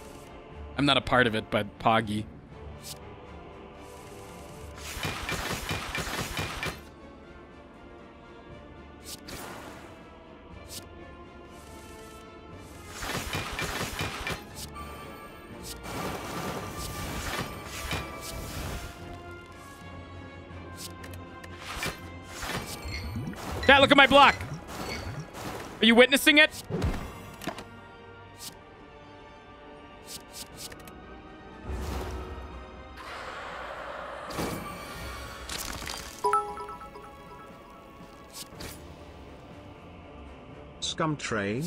I'm not a part of it, but Poggy. Dad, look at my block. Are you witnessing it? Scum train.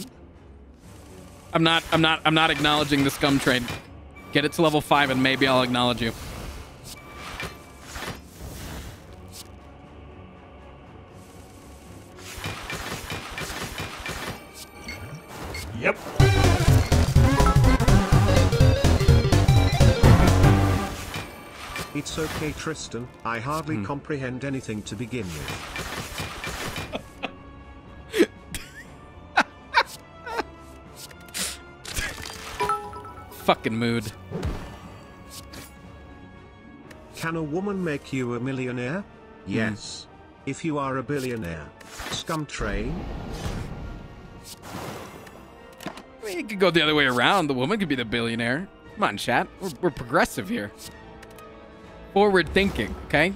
I'm not acknowledging the scum train. Get it to level 5 and maybe I'll acknowledge you. Yep. It's okay, Tristan. I hardly comprehend anything to begin with. Fucking mood. Can a woman make you a millionaire? Yes. If you are a billionaire. Scum train. I mean, it could go the other way around. The woman could be the billionaire. Come on, chat. We're progressive here. Forward thinking, okay?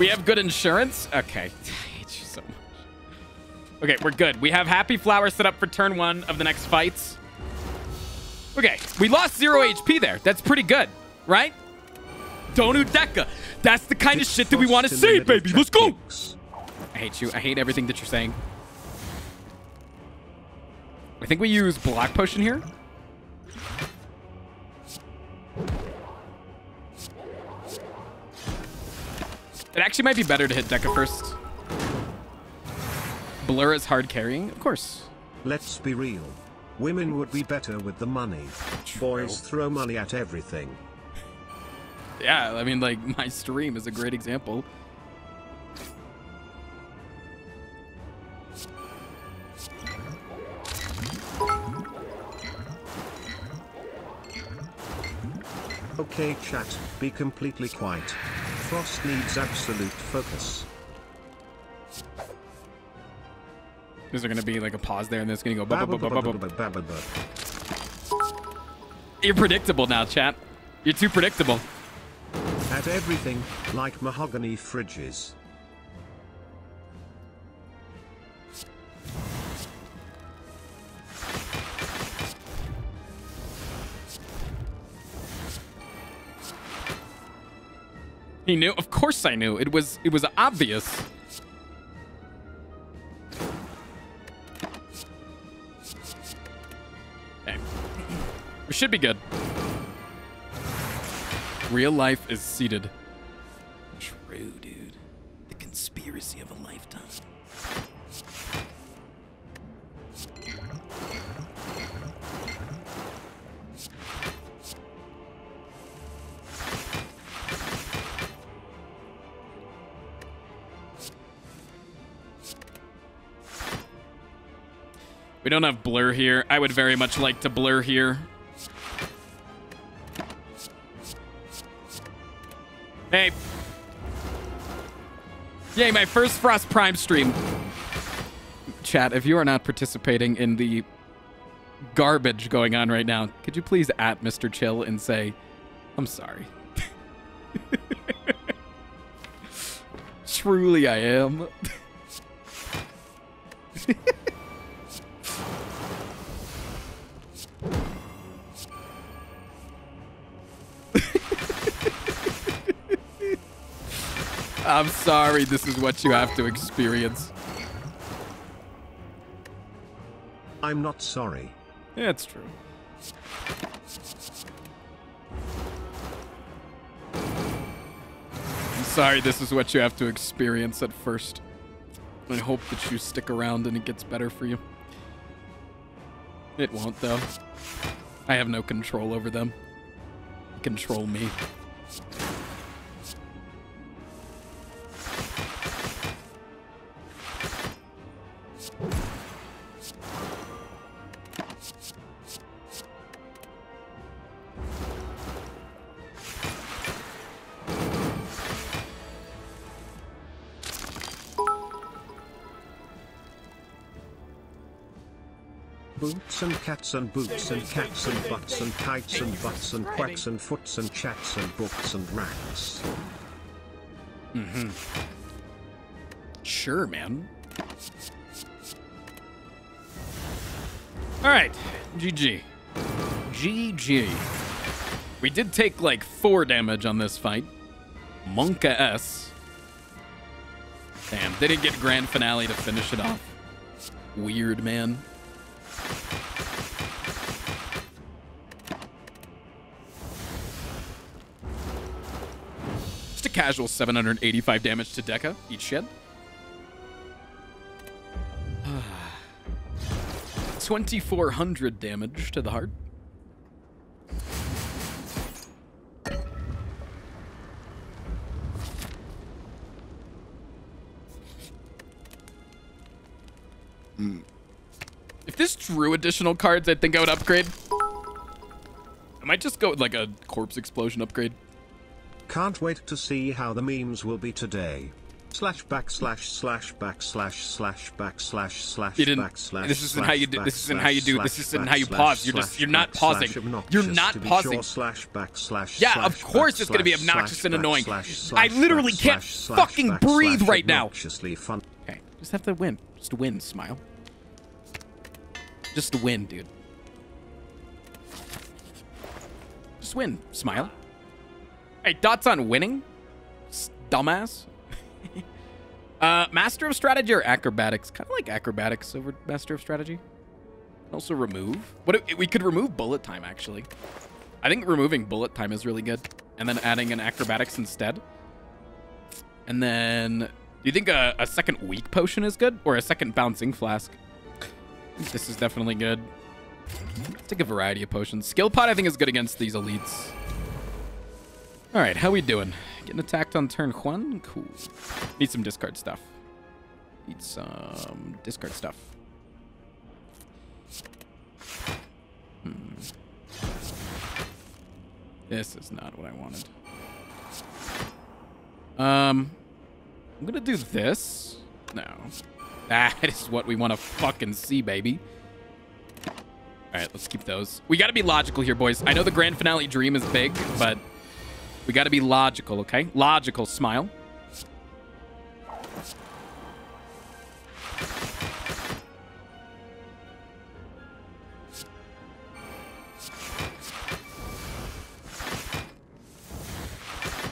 We have good insurance? Okay. I hate you so much. Okay, we're good. We have Happy Flower set up for turn 1 of the next fights. Okay, we lost 0 HP there. That's pretty good, right? Donu Deka. That's the kind of shit that we want to see, baby. Let's go. I hate you. I hate everything that you're saying. I think we use Block Potion here. It actually might be better to hit Deca first. Blur is hard carrying, of course. Let's be real. Women would be better with the money. Boys throw money at everything. Yeah, I mean, like, my stream is a great example. Okay, chat, be completely quiet. Frost needs absolute focus. Is there gonna be like a pause there and there's gonna go ba-ba-ba-ba-ba-ba-ba-ba. You're predictable now, chat. You're too predictable. At everything, like mahogany fridges. He knew. Of course I knew. It was obvious. Okay. We should be good. Real life is seated. True, dude. The conspiracy of a lifetime. We don't have blur here. I would very much like to blur here. Hey. Yay, my first Frost Prime stream. Chat, if you are not participating in the garbage going on right now, could you please at Mr. Chill and say, I'm sorry. Truly I am. I'm sorry, this is what you have to experience. I'm not sorry. Yeah, it's true. I'm sorry, this is what you have to experience at first. I hope that you stick around and it gets better for you. It won't, though. I have no control over them. They control me. Boots and cats and boots and cats and butts and kites and butts and quacks and foots and chats and books and rats. Mm-hmm. Sure, man. All right, GG. GG. We did take like 4 damage on this fight. Monka S. Damn, they didn't get Grand Finale to finish it off. Weird, man. Just a casual 785 damage to Deca each shed. 2400 damage to the heart. If this drew additional cards, I think I would upgrade. I might just go with like a Corpse Explosion upgrade. Can't wait to see how the memes will be today. Slash backslash slash backslash slash backslash slash backslash. This isn't how you do. This isn't how you do. This isn't how you pause. You're just. You're not pausing. You're not pausing. Slash backslash. Yeah, of course it's gonna be obnoxious and annoying. I literally can't fucking breathe right now. Okay, just have to win. Just win, smile. Just win, dude. Just win, smile. Hey, thoughts on winning? Dumbass. Master of Strategy or Acrobatics? Kind of like Acrobatics over Master of Strategy. Also remove. What if, we could remove Bullet Time, actually. I think removing Bullet Time is really good. And then adding an Acrobatics instead. And then, do you think a second weak potion is good? Or a second bouncing flask? This is definitely good. Take a variety of potions. Skill pot, I think, is good against these elites. All right, how we doing? Getting attacked on turn one? Cool. Need some discard stuff. This is not what I wanted. I'm gonna do this. No. That is what we want to fucking see, baby. All right, let's keep those. We got to be logical here, boys. I know the grand finale dream is big, but we got to be logical, okay? Logical smile.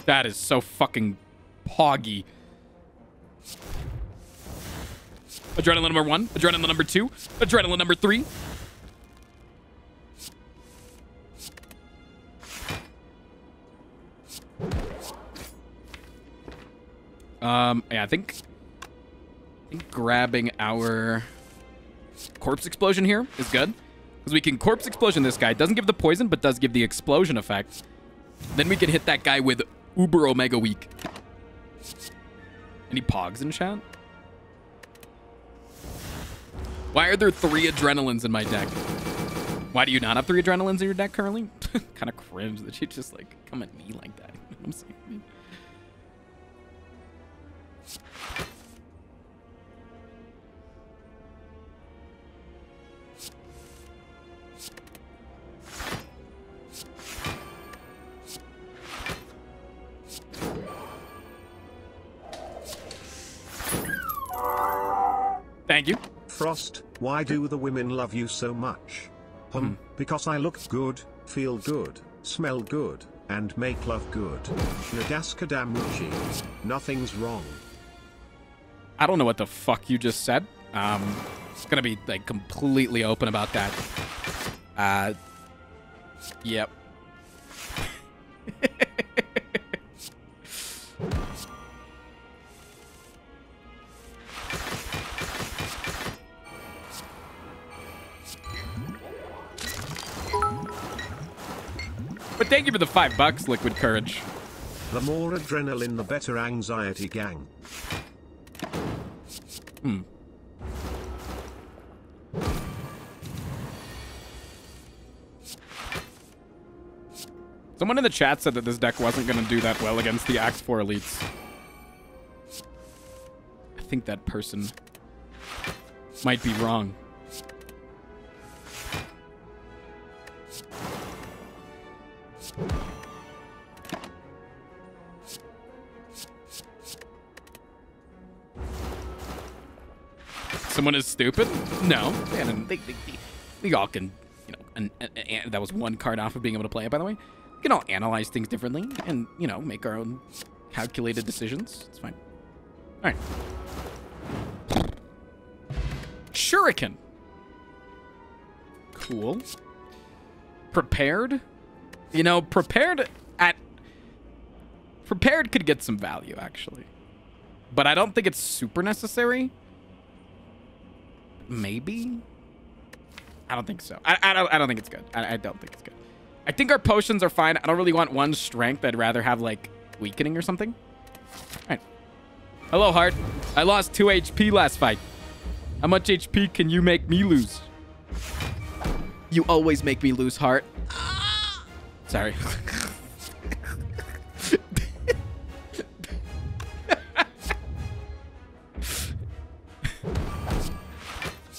That is so fucking poggy. Adrenaline number one. Adrenaline number two. Adrenaline number three. Yeah, I think grabbing our corpse explosion here is good. Because we can corpse explosion this guy. Doesn't give the poison, but does give the explosion effect. Then we can hit that guy with uber omega weak. Any pogs in chat? Why are there 3 adrenalines in my deck? Why do you not have 3 adrenalines in your deck currently? Kind of cringe that you just like come at me like that. I'm sorry. Thank you. Frost, why do the women love you so much? Because I look good, feel good, smell good, and make love good. Nadaskadamuchi. Nothing's wrong. I don't know what the fuck you just said. It's gonna be like completely open about that. Yep. But thank you for the $5, Liquid Courage. The more adrenaline, the better anxiety, gang. Someone in the chat said that this deck wasn't going to do that well against the Axe 4 elites. I think that person might be wrong. Someone is stupid? No. Man, we all can, you know, that was one card off of being able to play it, by the way. We can all analyze things differently and, you know, make our own calculated decisions. It's fine. All right. Shuriken. Cool. Prepared? You know, prepared could get some value, actually. But I don't think it's super necessary. Maybe? I don't think so. I don't think it's good. I don't think it's good. I think our potions are fine. I don't really want one strength. I'd rather have, like, weakening or something. All right. Hello, Heart. I lost 2 HP last fight. How much HP can you make me lose? You always make me lose, Heart. Sorry.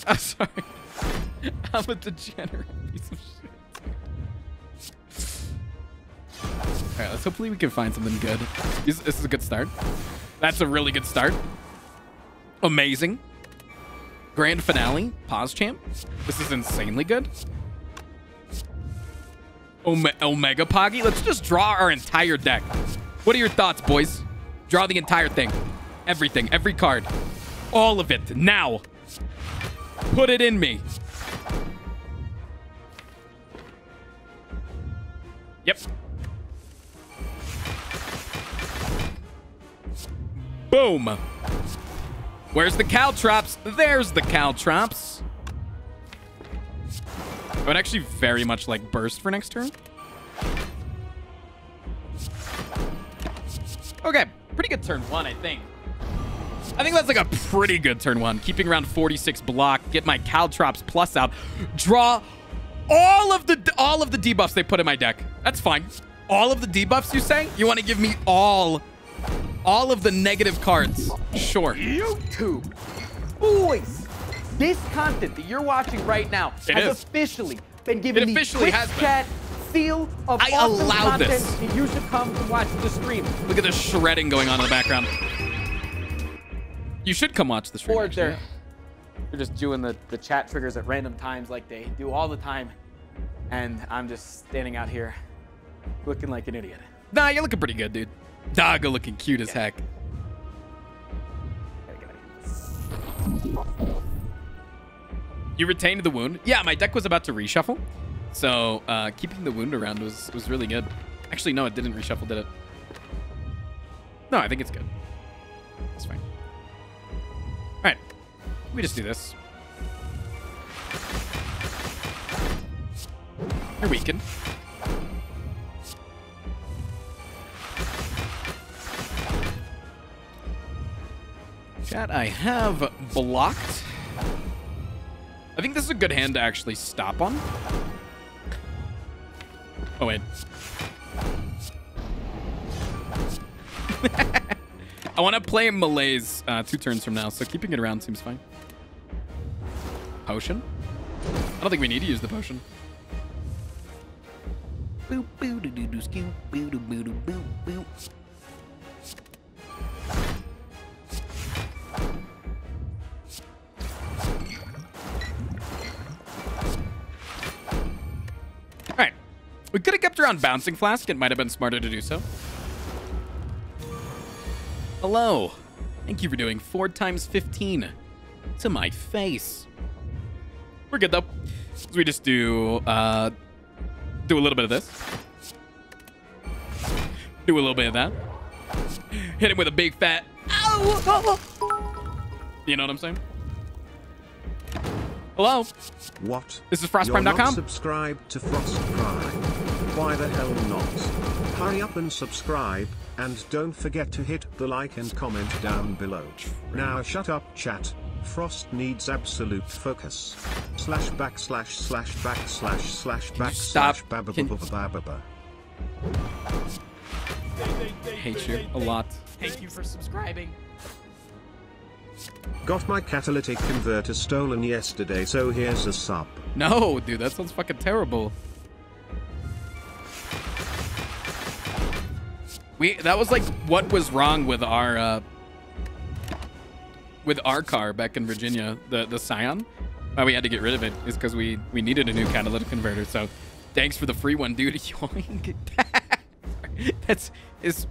I'm sorry. I'm a degenerate piece of shit. Alright, let's hopefully we can find something good. This is a good start. That's a really good start. Amazing. Grand finale. Pause champ. This is insanely good. Omega Poggy. Let's just draw our entire deck. What are your thoughts, boys? Draw the entire thing. Everything. Every card. All of it. Now. Put it in me. Yep. Boom. Where's the Caltrops? There's the Caltrops. I would actually very much like Burst for next turn. Okay, pretty good turn one, I think. I think that's like a pretty good turn one. Keeping around 46 block, get my Caltrops plus out, draw all of the debuffs they put in my deck. That's fine. All of the debuffs, you say? You want to give me all of the negative cards? Sure. YouTube, boys, this content that you're watching right now has officially been given the Twitch Chat seal of awesome content, and you should come and watch the stream. Look at the shredding going on in the background. You should come watch the stream. Or they're just doing the chat triggers at random times like they do all the time. And I'm just standing out here looking like an idiot. Nah, you're looking pretty good, dude. Dog, you're looking cute as heck. You retained the wound. Yeah, my deck was about to reshuffle. So keeping the wound around was really good. Actually, no, it didn't reshuffle, did it? No, I think it's good. It's fine. All right, we just do this. You're weakened. Chat, I have blocked. I think this is a good hand to actually stop on. Oh, wait. I want to play Malaise 2 turns from now, so keeping it around seems fine. Potion? I don't think we need to use the potion. Alright. We could have kept around Bouncing Flask. It might have been smarter to do so. Hello. Thank you for doing 4 times 15 to my face. We're good though. So we just do a little bit of this. Do a little bit of that. Hit him with a big fat. Ow! You know what I'm saying? Hello. What? This is FrostPrime.com. You're not subscribed to FrostPrime. Why the hell not? Hurry up and subscribe. And don't forget to hit the like and comment down below. Now shut up, chat. Frost needs absolute focus. ////////bababababababa. Hate you a lot. Thank you for subscribing. Got my catalytic converter stolen yesterday, so here's a sub. No, dude, that sounds fucking terrible. That was like what was wrong with our car back in Virginia, the Scion. Why we had to get rid of it is because we needed a new catalytic converter. So thanks for the free one, dude. Yoink. It's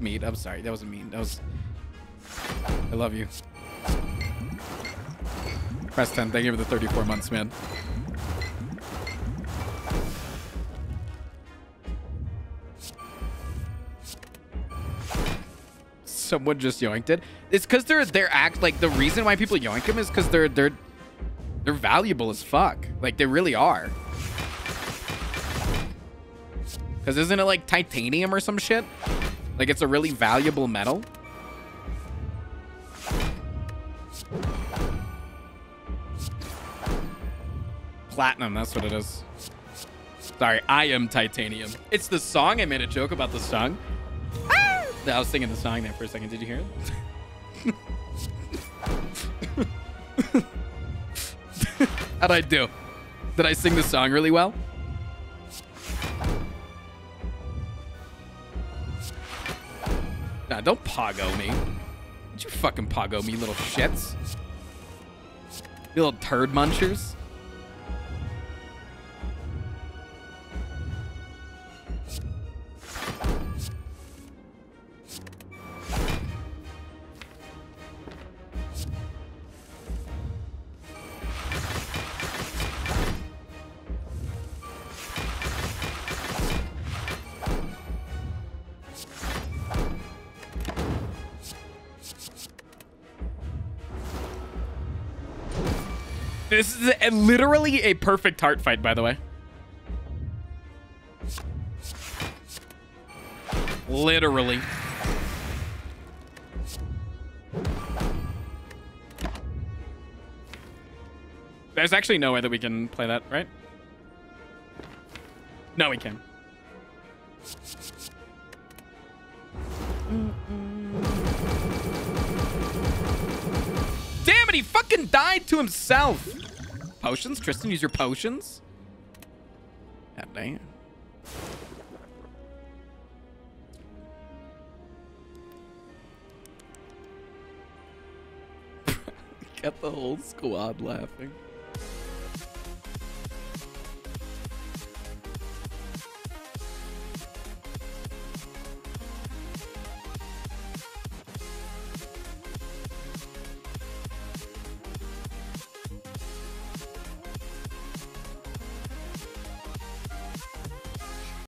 mean. I'm sorry. That wasn't mean. That was. I love you. Press 10. Thank you for the 34 months, man. Someone just yoinked it. It's because they're act like the reason why people yoink them is because they're valuable as fuck. Like they really are. Because isn't it like titanium or some shit? Like it's a really valuable metal. Platinum, that's what it is. Sorry, I am titanium. It's the song. I made a joke about the song. I was singing the song there for a second. Did you hear it? How'd I do? Did I sing the song really well? Nah, don't pogo me. Don't you fucking pogo me, little shits. You little turd munchers. This is literally a perfect heart fight, by the way. Literally. There's actually no way that we can play that, right? No, we can. Damn it, he fucking died to himself. Potions? Tristan, use your potions? God damn. Get the whole squad laughing.